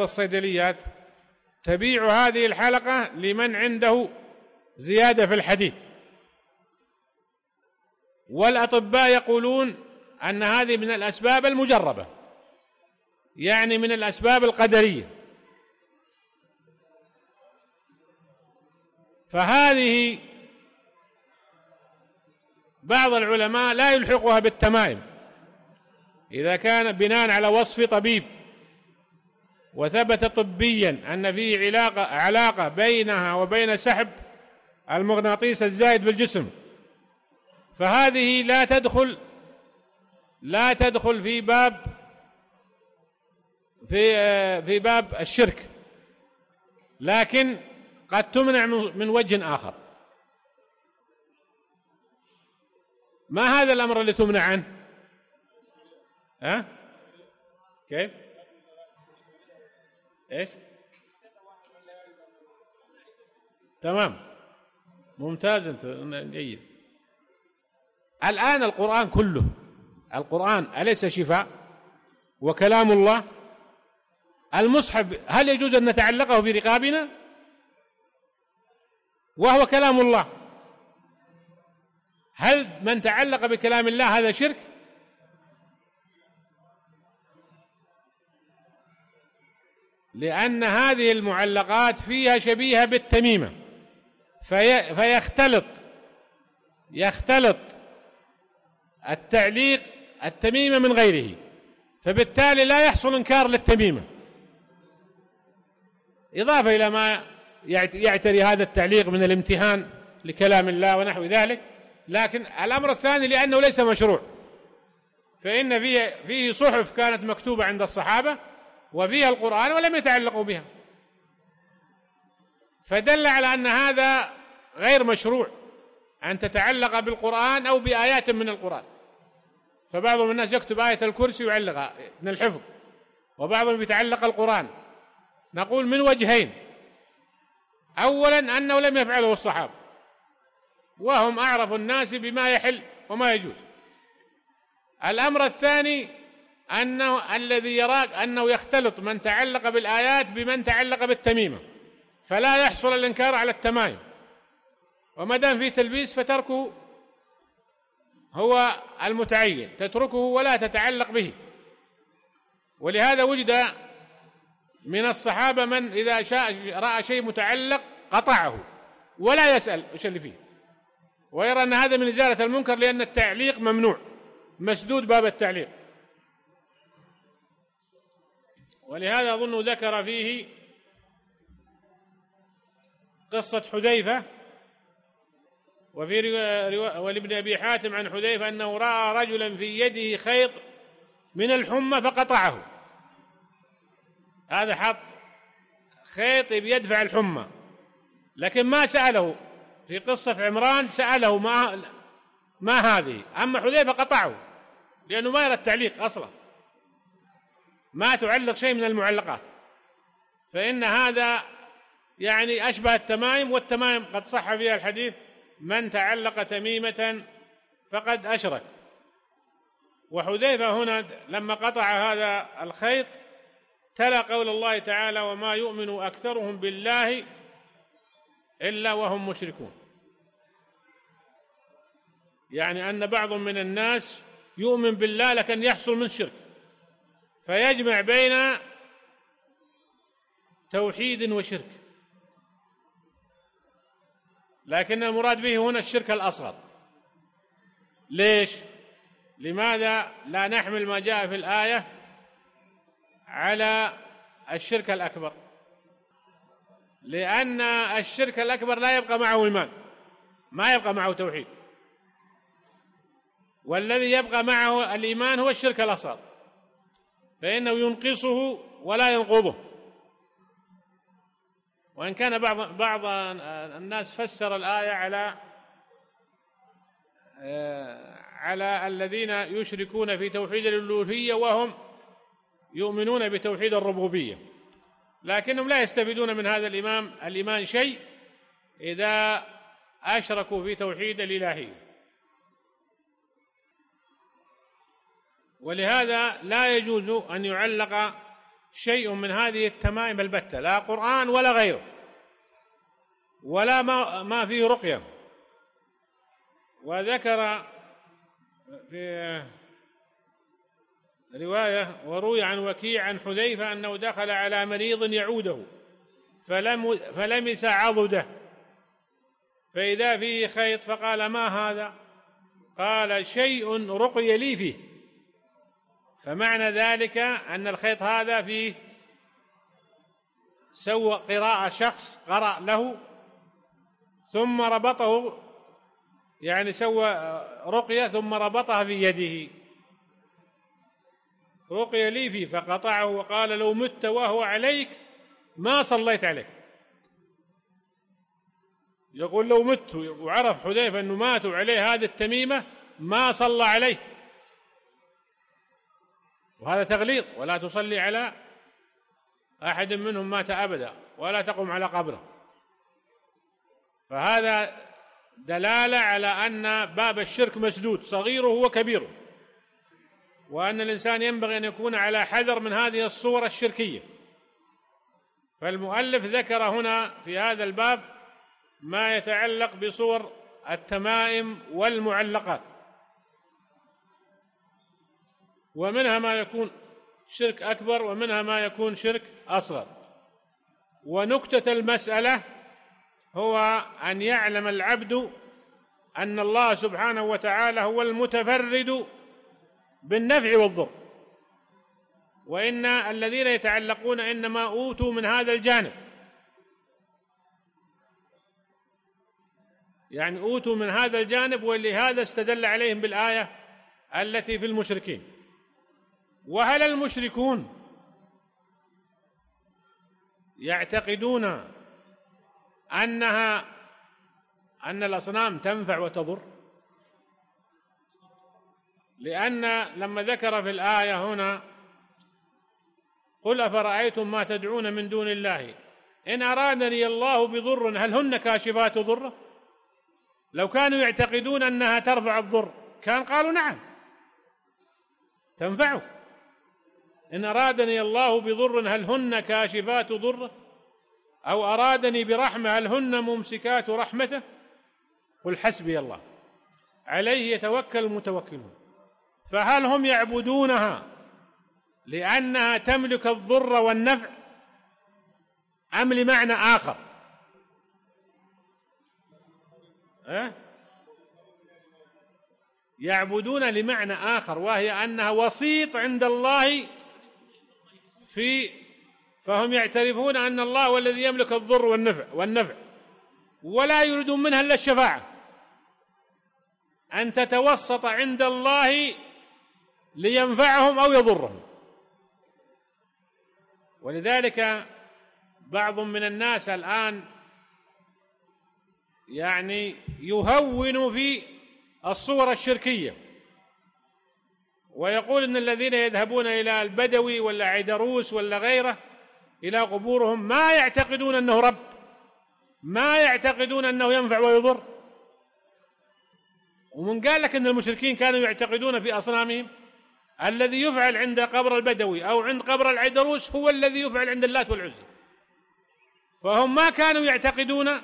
الصيدليات تبيع هذه الحلقة لمن عنده زيادة في الحديد، والأطباء يقولون أن هذه من الأسباب المجربة، يعني من الأسباب القدرية. فهذه بعض العلماء لا يلحقها بالتمائم إذا كان بناء على وصف طبيب وثبت طبيا أن فيه علاقة بينها وبين سحب المغناطيس الزائد في الجسم، فهذه لا تدخل في باب الشرك، لكن قد تمنع من وجه آخر. ما هذا الأمر اللي تمنع عنه؟ كيف؟ ايش؟ تمام، ممتاز، انت جيد. الآن القرآن كله، القرآن أليس شفاء وكلام الله؟ المصحف هل يجوز أن نتعلقه في رقابنا وهو كلام الله؟ هل من تعلق بكلام الله هذا شرك؟ لأن هذه المعلقات فيها شبيهة بالتميمة، فيختلط التعليق التميمة من غيره، فبالتالي لا يحصل إنكار للتميمة، إضافة إلى ما يعتري هذا التعليق من الامتهان لكلام الله ونحو ذلك. لكن الأمر الثاني لأنه ليس مشروع، فإن فيه صحف كانت مكتوبة عند الصحابة وفيها القرآن ولم يتعلقوا بها، فدل على أن هذا غير مشروع أن تتعلق بالقرآن أو بآيات من القرآن. فبعض الناس يكتب آية الكرسي ويعلقها من الحفظ، وبعضهم يتعلق القرآن. نقول من وجهين: أولا أنه لم يفعله الصحابة، وهم أعرف الناس بما يحل وما يجوز. الأمر الثاني أنه الذي يراك أنه يختلط من تعلق بالآيات بمن تعلق بالتميمة، فلا يحصل الإنكار على التمايم، وما دام فيه تلبيس فتركه هو المتعين، تتركه ولا تتعلق به. ولهذا وجد من الصحابة من إذا رأى شيء متعلق قطعه ولا يسأل وش اللي فيه، ويرى أن هذا من إزالة المنكر، لأن التعليق ممنوع، مسدود باب التعليق. ولهذا أظن ذكر فيه قصة حذيفة، وفي ولابن أبي حاتم عن حذيفة أنه رأى رجلا في يده خيط من الحمى فقطعه. هذا حط خيط بيدفع الحمى لكن ما سأله. في قصة عمران سأله ما هذه، أما حذيفة قطعه لأنه ما يرى التعليق أصلا، ما تعلق شيء من المعلقات، فإن هذا يعني أشبه التمايم، والتمايم قد صح فيها الحديث من تعلق تميمة فقد أشرك. وحذيفة هنا لما قطع هذا الخيط تلا قول الله تعالى: وما يؤمن أكثرهم بالله إلا وهم مشركون. يعني أن بعض من الناس يؤمن بالله لكن يحصل من شرك، فيجمع بين توحيد وشرك، لكن المراد به هنا الشرك الأصغر. ليش؟ لماذا لا نحمل ما جاء في الآية على الشرك الأكبر؟ لأن الشرك الأكبر لا يبقى معه إيمان، ما يبقى معه توحيد، والذي يبقى معه الإيمان هو الشرك الأصغر، فإنه ينقصه ولا ينقضه. وإن كان بعض الناس فسر الآية على الذين يشركون في توحيد الألوهية وهم يؤمنون بتوحيد الربوبية، لكنهم لا يستفيدون من هذا الإيمان شيء إذا أشركوا في توحيد الإلهية. ولهذا لا يجوز أن يعلق شيء من هذه التمائم البتة، لا قرآن ولا غيره، ولا ما فيه رقية. وذكر في رواية: وروي عن وكيع عن حذيفة أنه دخل على مريض يعوده فلمس عضده فإذا فيه خيط، فقال: ما هذا؟ قال: شيء رقي لي فيه. فمعنى ذلك أن الخيط هذا فيه سوى قراءة شخص قرأ له ثم ربطه، يعني سوى رقية ثم ربطها في يده، رقي لي فيه فقطعه وقال لو مت وهو عليك ما صليت عليك. يقول لو مت، وعرف حذيفة أنه ماتوا عليه هذه التميمة ما صلى عليه، وهذا تغليط، ولا تصلي على أحد منهم مات أبدا ولا تقوم على قبره. فهذا دلالة على أن باب الشرك مسدود صغيره وكبيره، وأن الإنسان ينبغي أن يكون على حذر من هذه الصورة الشركية. فالمؤلف ذكر هنا في هذا الباب ما يتعلق بصور التمائم والمعلقات، ومنها ما يكون شرك أكبر ومنها ما يكون شرك أصغر. ونكتة المسألة هو أن يعلم العبد أن الله سبحانه وتعالى هو المتفرد بالنفع والضر، وإن الذين يتعلقون إنما أوتوا من هذا الجانب، يعني أوتوا من هذا الجانب، ولهذا استدل عليهم بالآية التي في المشركين. وهل المشركون يعتقدون أن الأصنام تنفع وتضر؟ لأن لما ذكر في الآية هنا قل أفرأيتم ما تدعون من دون الله إن أرادني الله بضر هل هن كاشفات ضره؟ لو كانوا يعتقدون أنها ترفع الضر كان قالوا نعم تنفعه. إن أرادني الله بضر هل هن كاشفات ضره؟ أو أرادني برحمة هل هن ممسكات رحمته؟ قل حسبي الله عليه يتوكل المتوكلون. فهل هم يعبدونها لأنها تملك الضر والنفع أم لمعنى آخر؟ يعبدون لمعنى آخر، وهي أنها وسيط عند الله فهم يعترفون أن الله هو الذي يملك الضر والنفع ولا يريدون منها إلا الشفاعة، أن تتوسط عند الله لينفعهم أو يضرهم. ولذلك بعض من الناس الآن يعني يهون في الصور الشركية ويقول إن الذين يذهبون إلى البدوي ولا عيدروس ولا غيره إلى قبورهم ما يعتقدون أنه رب، ما يعتقدون أنه ينفع ويضر. ومن قال لك أن المشركين كانوا يعتقدون في أصنامهم الذي يفعل عند قبر البدوي أو عند قبر العيدروس هو الذي يفعل عند اللات والعزى، فهم ما كانوا يعتقدون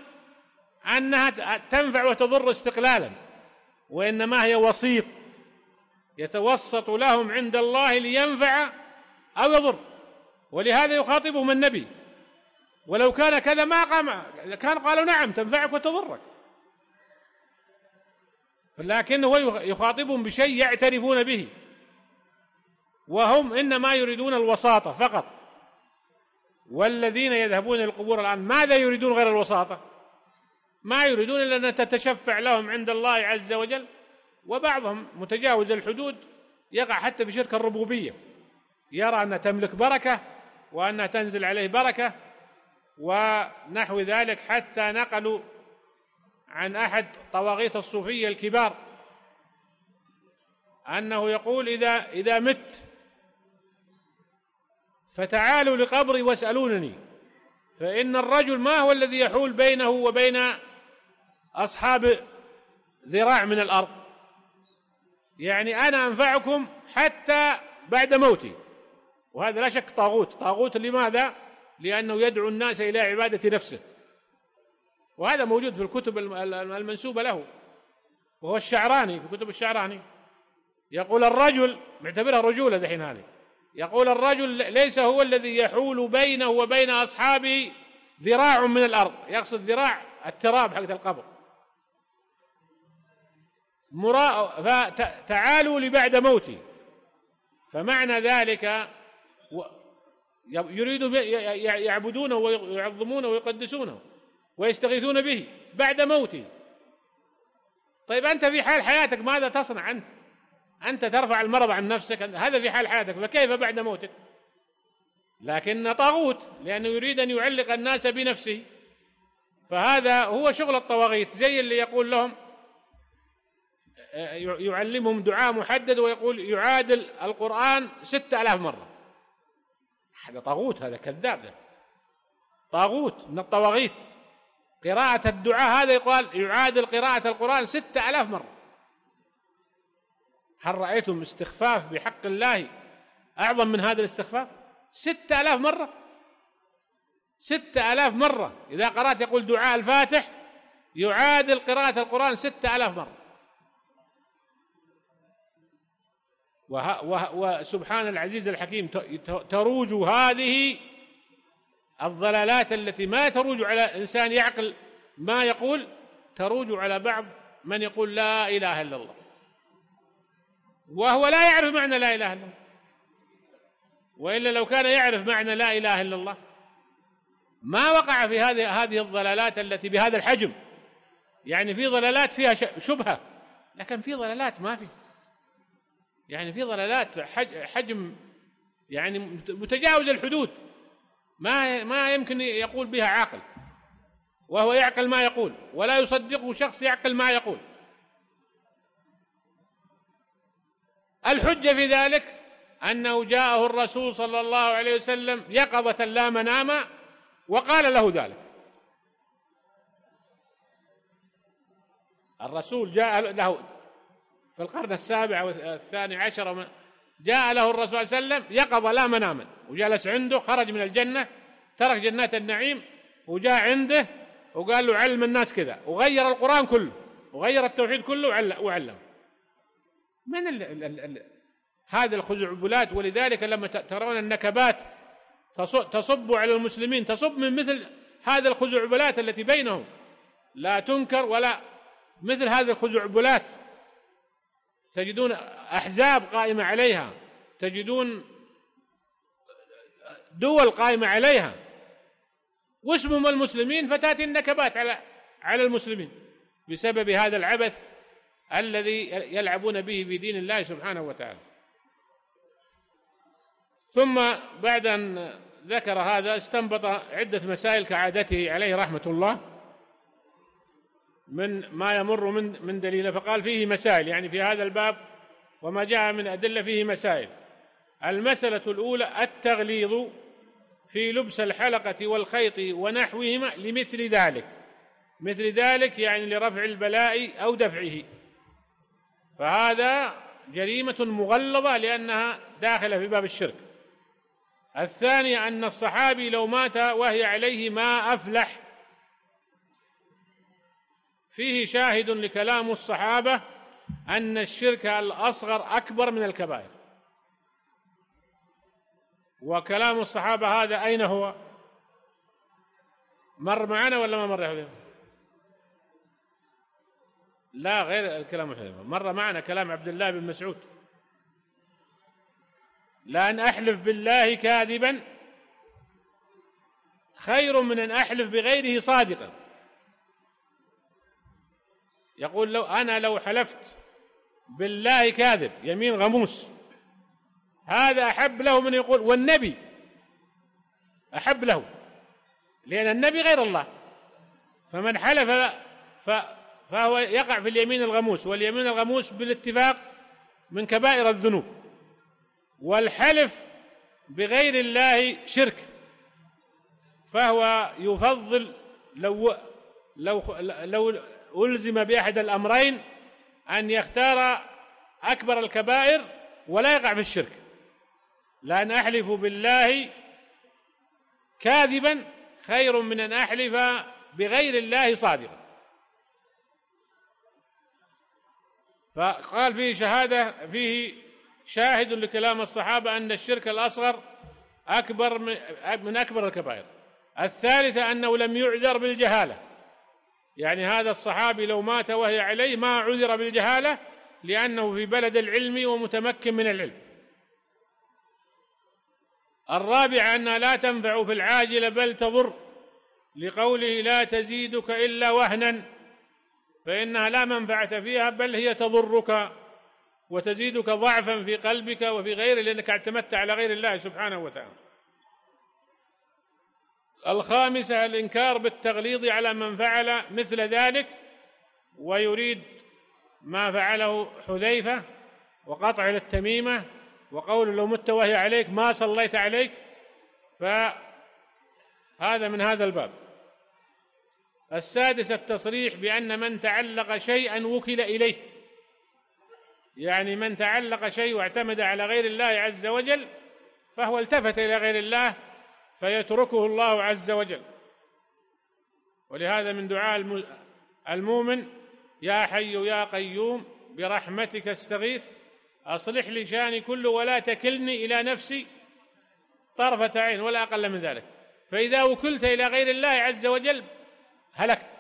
أنها تنفع وتضر استقلالا، وإنما هي وسيط يتوسط لهم عند الله لينفع أو يضر. ولهذا يخاطبهم النبي ولو كان كذا ما قام كان قالوا نعم تنفعك وتضرك، لكن هو يخاطبهم بشيء يعترفون به، وهم إنما يريدون الوساطة فقط. والذين يذهبون للقبور الآن ماذا يريدون غير الوساطة؟ ما يريدون إلا أن تتشفع لهم عند الله عز وجل. وبعضهم متجاوز الحدود يقع حتى في شرك الربوبية، يرى أنها تملك بركة وأنها تنزل عليه بركة ونحو ذلك، حتى نقلوا عن أحد طواغيت الصوفية الكبار أنه يقول إذا مت فتعالوا لقبري واسألونني، فإن الرجل ما هو الذي يحول بينه وبين أصحاب ذراع من الأرض، يعني أنا أنفعكم حتى بعد موتي. وهذا لا شك طاغوت. لماذا؟ لأنه يدعو الناس إلى عبادة نفسه، وهذا موجود في الكتب المنسوبة له، وهو الشعراني في كتب الشعراني يقول الرجل، معتبرها رجولة دحين هذه، يقول الرجل ليس هو الذي يحول بينه وبين أصحابه ذراع من الأرض، يقصد ذراع التراب حق القبر، فتعالوا لبعد موتي. فمعنى ذلك يريدون يعبدونه ويعظمونه ويقدسونه ويستغيثون به بعد موته. طيب أنت في حال حياتك ماذا تصنع؟ أنت ترفع المرض عن نفسك، هذا في حال حياتك، فكيف بعد موتك؟ لكن طاغوت، لأنه يريد أن يعلق الناس بنفسه، فهذا هو شغل الطواغيت. زي اللي يقول لهم يعلمهم دعاء محدد ويقول يعادل القرآن 6000 مرة، هذا طاغوت، هذا كذاب، ده طاغوت من الطواغيت. قراءة الدعاء هذا يقال يعادل قراءة القرآن 6000 مرة. هل رأيتم استخفاف بحق الله أعظم من هذا الاستخفاف؟ 6000 مرة، 6000 مرة إذا قرأت، يقول دعاء الفاتح يعادل قراءة القرآن 6000 مرة. وسبحان العزيز الحكيم، تروج هذه الضلالات التي ما تروج على إنسان يعقل ما يقول، تروج على بعض من يقول لا إله إلا الله وهو لا يعرف معنى لا إله إلا الله، وإلا لو كان يعرف معنى لا إله إلا الله ما وقع في هذه الضلالات التي بهذا الحجم. يعني في ضلالات فيها شبهة، لكن في ضلالات ما في، يعني في ضلالات حجم يعني متجاوز الحدود، ما يمكن يقول بها عاقل، وهو يعقل ما يقول، ولا يصدقه شخص يعقل ما يقول. الحجة في ذلك أنه جاءه الرسول صلى الله عليه وسلم يقظة لا منام وقال له ذلك. الرسول جاء له في القرن السابع والثاني عشر، جاء له الرسول صلى الله عليه وسلم يقظة لا مناما، وجلس عنده، خرج من الجنة، ترك جنات النعيم وجاء عنده وقال له علم الناس كذا، وغير القرآن كله وغير التوحيد كله وعلم من هذا الخزعبلات. ولذلك لما ترون النكبات تصب على المسلمين، تصب من مثل هذا الخزعبلات التي بينهم لا تنكر، ولا مثل هذه الخزعبلات تجدون أحزاب قائمة عليها، تجدون دول قائمة عليها واسمهم المسلمين، فتأتي النكبات على المسلمين بسبب هذا العبث الذي يلعبون به في دين الله سبحانه وتعالى. ثم بعد أن ذكر هذا استنبط عدة مسائل كعادته عليه رحمة الله من ما يمر من دليله، فقال فيه مسائل، يعني في هذا الباب وما جاء من أدلة فيه مسائل. المسألة الأولى: التغليظ في لبس الحلقة والخيط ونحوهما لمثل ذلك، مثل ذلك يعني لرفع البلاء أو دفعه، فهذا جريمة مغلظة لأنها داخلة في باب الشرك. الثانية: أن الصحابي لو مات وهي عليه ما أفلح، فيه شاهد لكلام الصحابة أن الشرك الأصغر أكبر من الكبائر، وكلام الصحابة هذا أين هو؟ مر معنا ولا ما مر يا حبيبي؟ لا، غير الكلام الحبيبي، مر معنا كلام عبد الله بن مسعود: لأن أحلف بالله كاذبا خير من أن أحلف بغيره صادقا. يقول لو حلفت بالله كاذب يمين غموس، هذا أحب له من يقول والنبي، أحب له، لأن النبي غير الله، فمن حلف فهو يقع في اليمين الغموس، واليمين الغموس بالاتفاق من كبائر الذنوب، والحلف بغير الله شرك، فهو يفضل لو ألزم بأحد الأمرين أن يختار أكبر الكبائر ولا يقع في الشرك، لأن أحلف بالله كاذبا خير من أن أحلف بغير الله صادقا. فقال فيه شاهد لكلام الصحابة أن الشرك الأصغر أكبر من أكبر الكبائر. الثالثة: أنه لم يعذر بالجهالة، يعني هذا الصحابي لو مات وهي عليه ما عذر بالجهالة، لأنه في بلد العلم ومتمكن من العلم. الرابعة أنها لا تنفع في العاجلة بل تضر، لقوله لا تزيدك إلا وهنا، فإنها لا منفعة فيها بل هي تضرك وتزيدك ضعفا في قلبك وفي غيره، لأنك اعتمدت على غير الله سبحانه وتعالى. الخامسة الإنكار بالتغليظ على من فعل مثل ذلك، ويريد ما فعله حذيفة وقطع التميمة وقول لو مت وهي عليك ما صليت عليك، فهذا من هذا الباب. السادسة التصريح بأن من تعلق شيئا وكل إليه، يعني من تعلق شيء واعتمد على غير الله عز وجل فهو التفت إلى غير الله فيتركه الله عز وجل، ولهذا من دعاء المؤمن يا حي يا قيوم برحمتك استغيث أصلح لي شأني كله ولا تكلني إلى نفسي طرفة عين ولا أقل من ذلك. فإذا وكلت إلى غير الله عز وجل هلكت،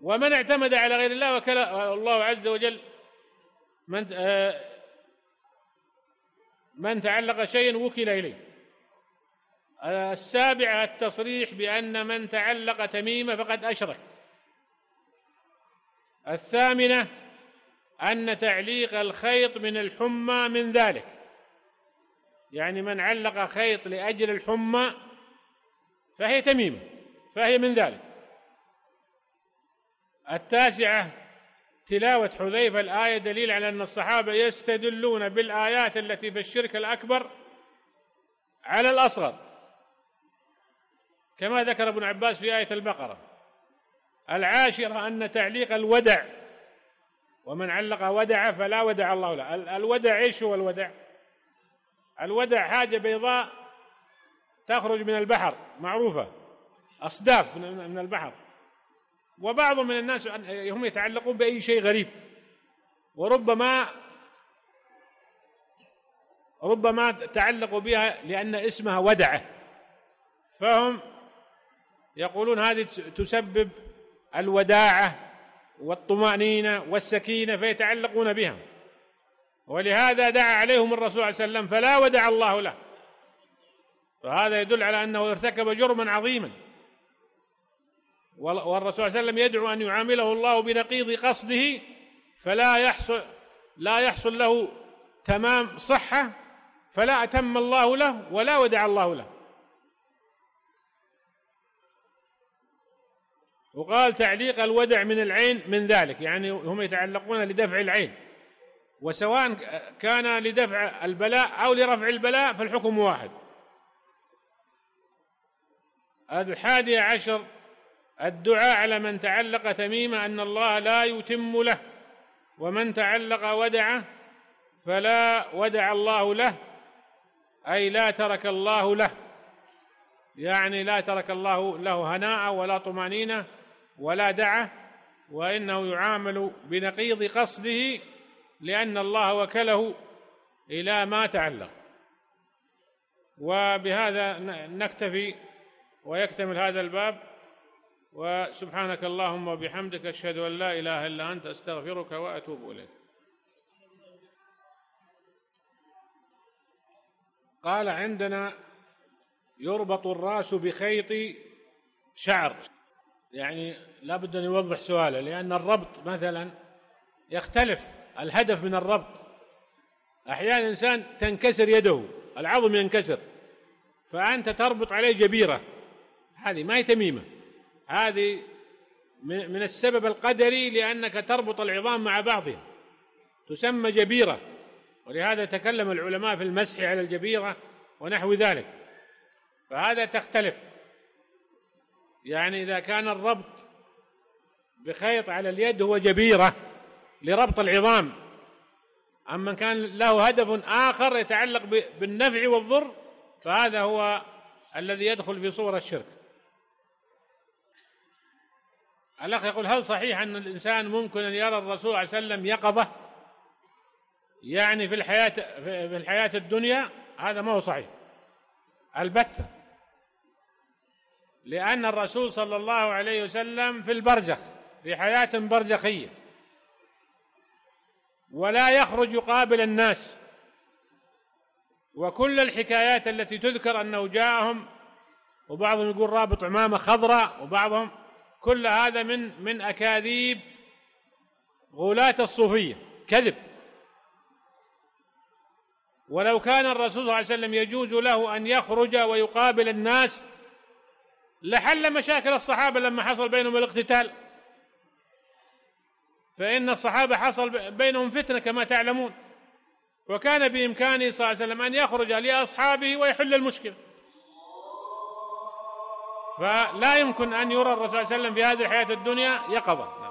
ومن اعتمد على غير الله وكل الله عز وجل من تعلق شيئا وكل إليه. السابعة التصريح بأن من تعلق تميمة فقد أشرك. الثامنة أن تعليق الخيط من الحمى من ذلك، يعني من علق خيط لأجل الحمى فهي تميمة فهي من ذلك. التاسعة تلاوة حذيفة الآية دليل على أن الصحابة يستدلون بالآيات التي في الشرك الأكبر على الأصغر، كما ذكر ابن عباس في آية البقرة. العاشرة أن تعليق الودع، ومن علق ودع فلا ودع الله له. الودع ايش هو الودع؟ الودع حاجة بيضاء تخرج من البحر معروفة، أصداف من البحر، وبعض من الناس هم يتعلقون بأي شيء غريب، وربما تعلقوا بها لأن اسمها ودعة، فهم يقولون هذه تسبب الوداعة والطمأنينة والسكينة فيتعلقون بها، ولهذا دعا عليهم الرسول صلى الله عليه وسلم فلا ودع الله له، فهذا يدل على أنه ارتكب جرما عظيما، والرسول صلى الله عليه وسلم يدعو أن يعامله الله بنقيض قصده، فلا يحصل له تمام صحة، فلا أتم الله له ولا ودع الله له. وقال تعليق الودع من العين من ذلك، يعني هم يتعلقون لدفع العين، وسواء كان لدفع البلاء أو لرفع البلاء فالحكم واحد. الحادي عشر الدعاء على من تعلق تميمة أن الله لا يتم له، ومن تعلق ودعه فلا ودع الله له، أي لا ترك الله له، يعني لا ترك الله له هناء ولا طمأنينة ولا دعة، وإنه يعامل بنقيض قصده لأن الله وكله إلى ما تعلق. وبهذا نكتفي ويكتمل هذا الباب، وسبحانك اللهم وبحمدك أشهد أن لا إله إلا أنت أستغفرك وأتوب إليك. قال عندنا يربط الرأس بخيط شعر، يعني لا بد أن يوضح سؤاله، لأن الربط مثلا يختلف الهدف من الربط، أحيانا إنسان تنكسر يده العظم ينكسر، فأنت تربط عليه جبيرة، هذه ما هي تميمة، هذه من السبب القدري لأنك تربط العظام مع بعضها تسمى جبيرة، ولهذا تكلم العلماء في المسح على الجبيرة ونحو ذلك، فهذا تختلف. يعني إذا كان الربط بخيط على اليد هو جبيرة لربط العظام، أما كان له هدف آخر يتعلق بالنفع والضر فهذا هو الذي يدخل في صور الشرك. الأخ يقول هل صحيح أن الإنسان ممكن أن يرى الرسول عليه وسلم يقظة، يعني في الحياة الدنيا؟ هذا ما هو صحيح البتة، لأن الرسول صلى الله عليه وسلم في البرزخ في حياة برزخية، ولا يخرج يقابل الناس، وكل الحكايات التي تذكر أنه جاءهم وبعضهم يقول رابط عمامة خضراء وبعضهم، كل هذا من أكاذيب غلاة الصوفية، كذب. ولو كان الرسول صلى الله عليه وسلم يجوز له أن يخرج ويقابل الناس لحل مشاكل الصحابة لما حصل بينهم الاقتتال، فإن الصحابة حصل بينهم فتنة كما تعلمون، وكان بإمكانه صلى الله عليه وسلم أن يخرج لأصحابه ويحل المشكلة. فلا يمكن أن يرى الرسول صلى الله عليه وسلم في هذه الحياة الدنيا يقظة.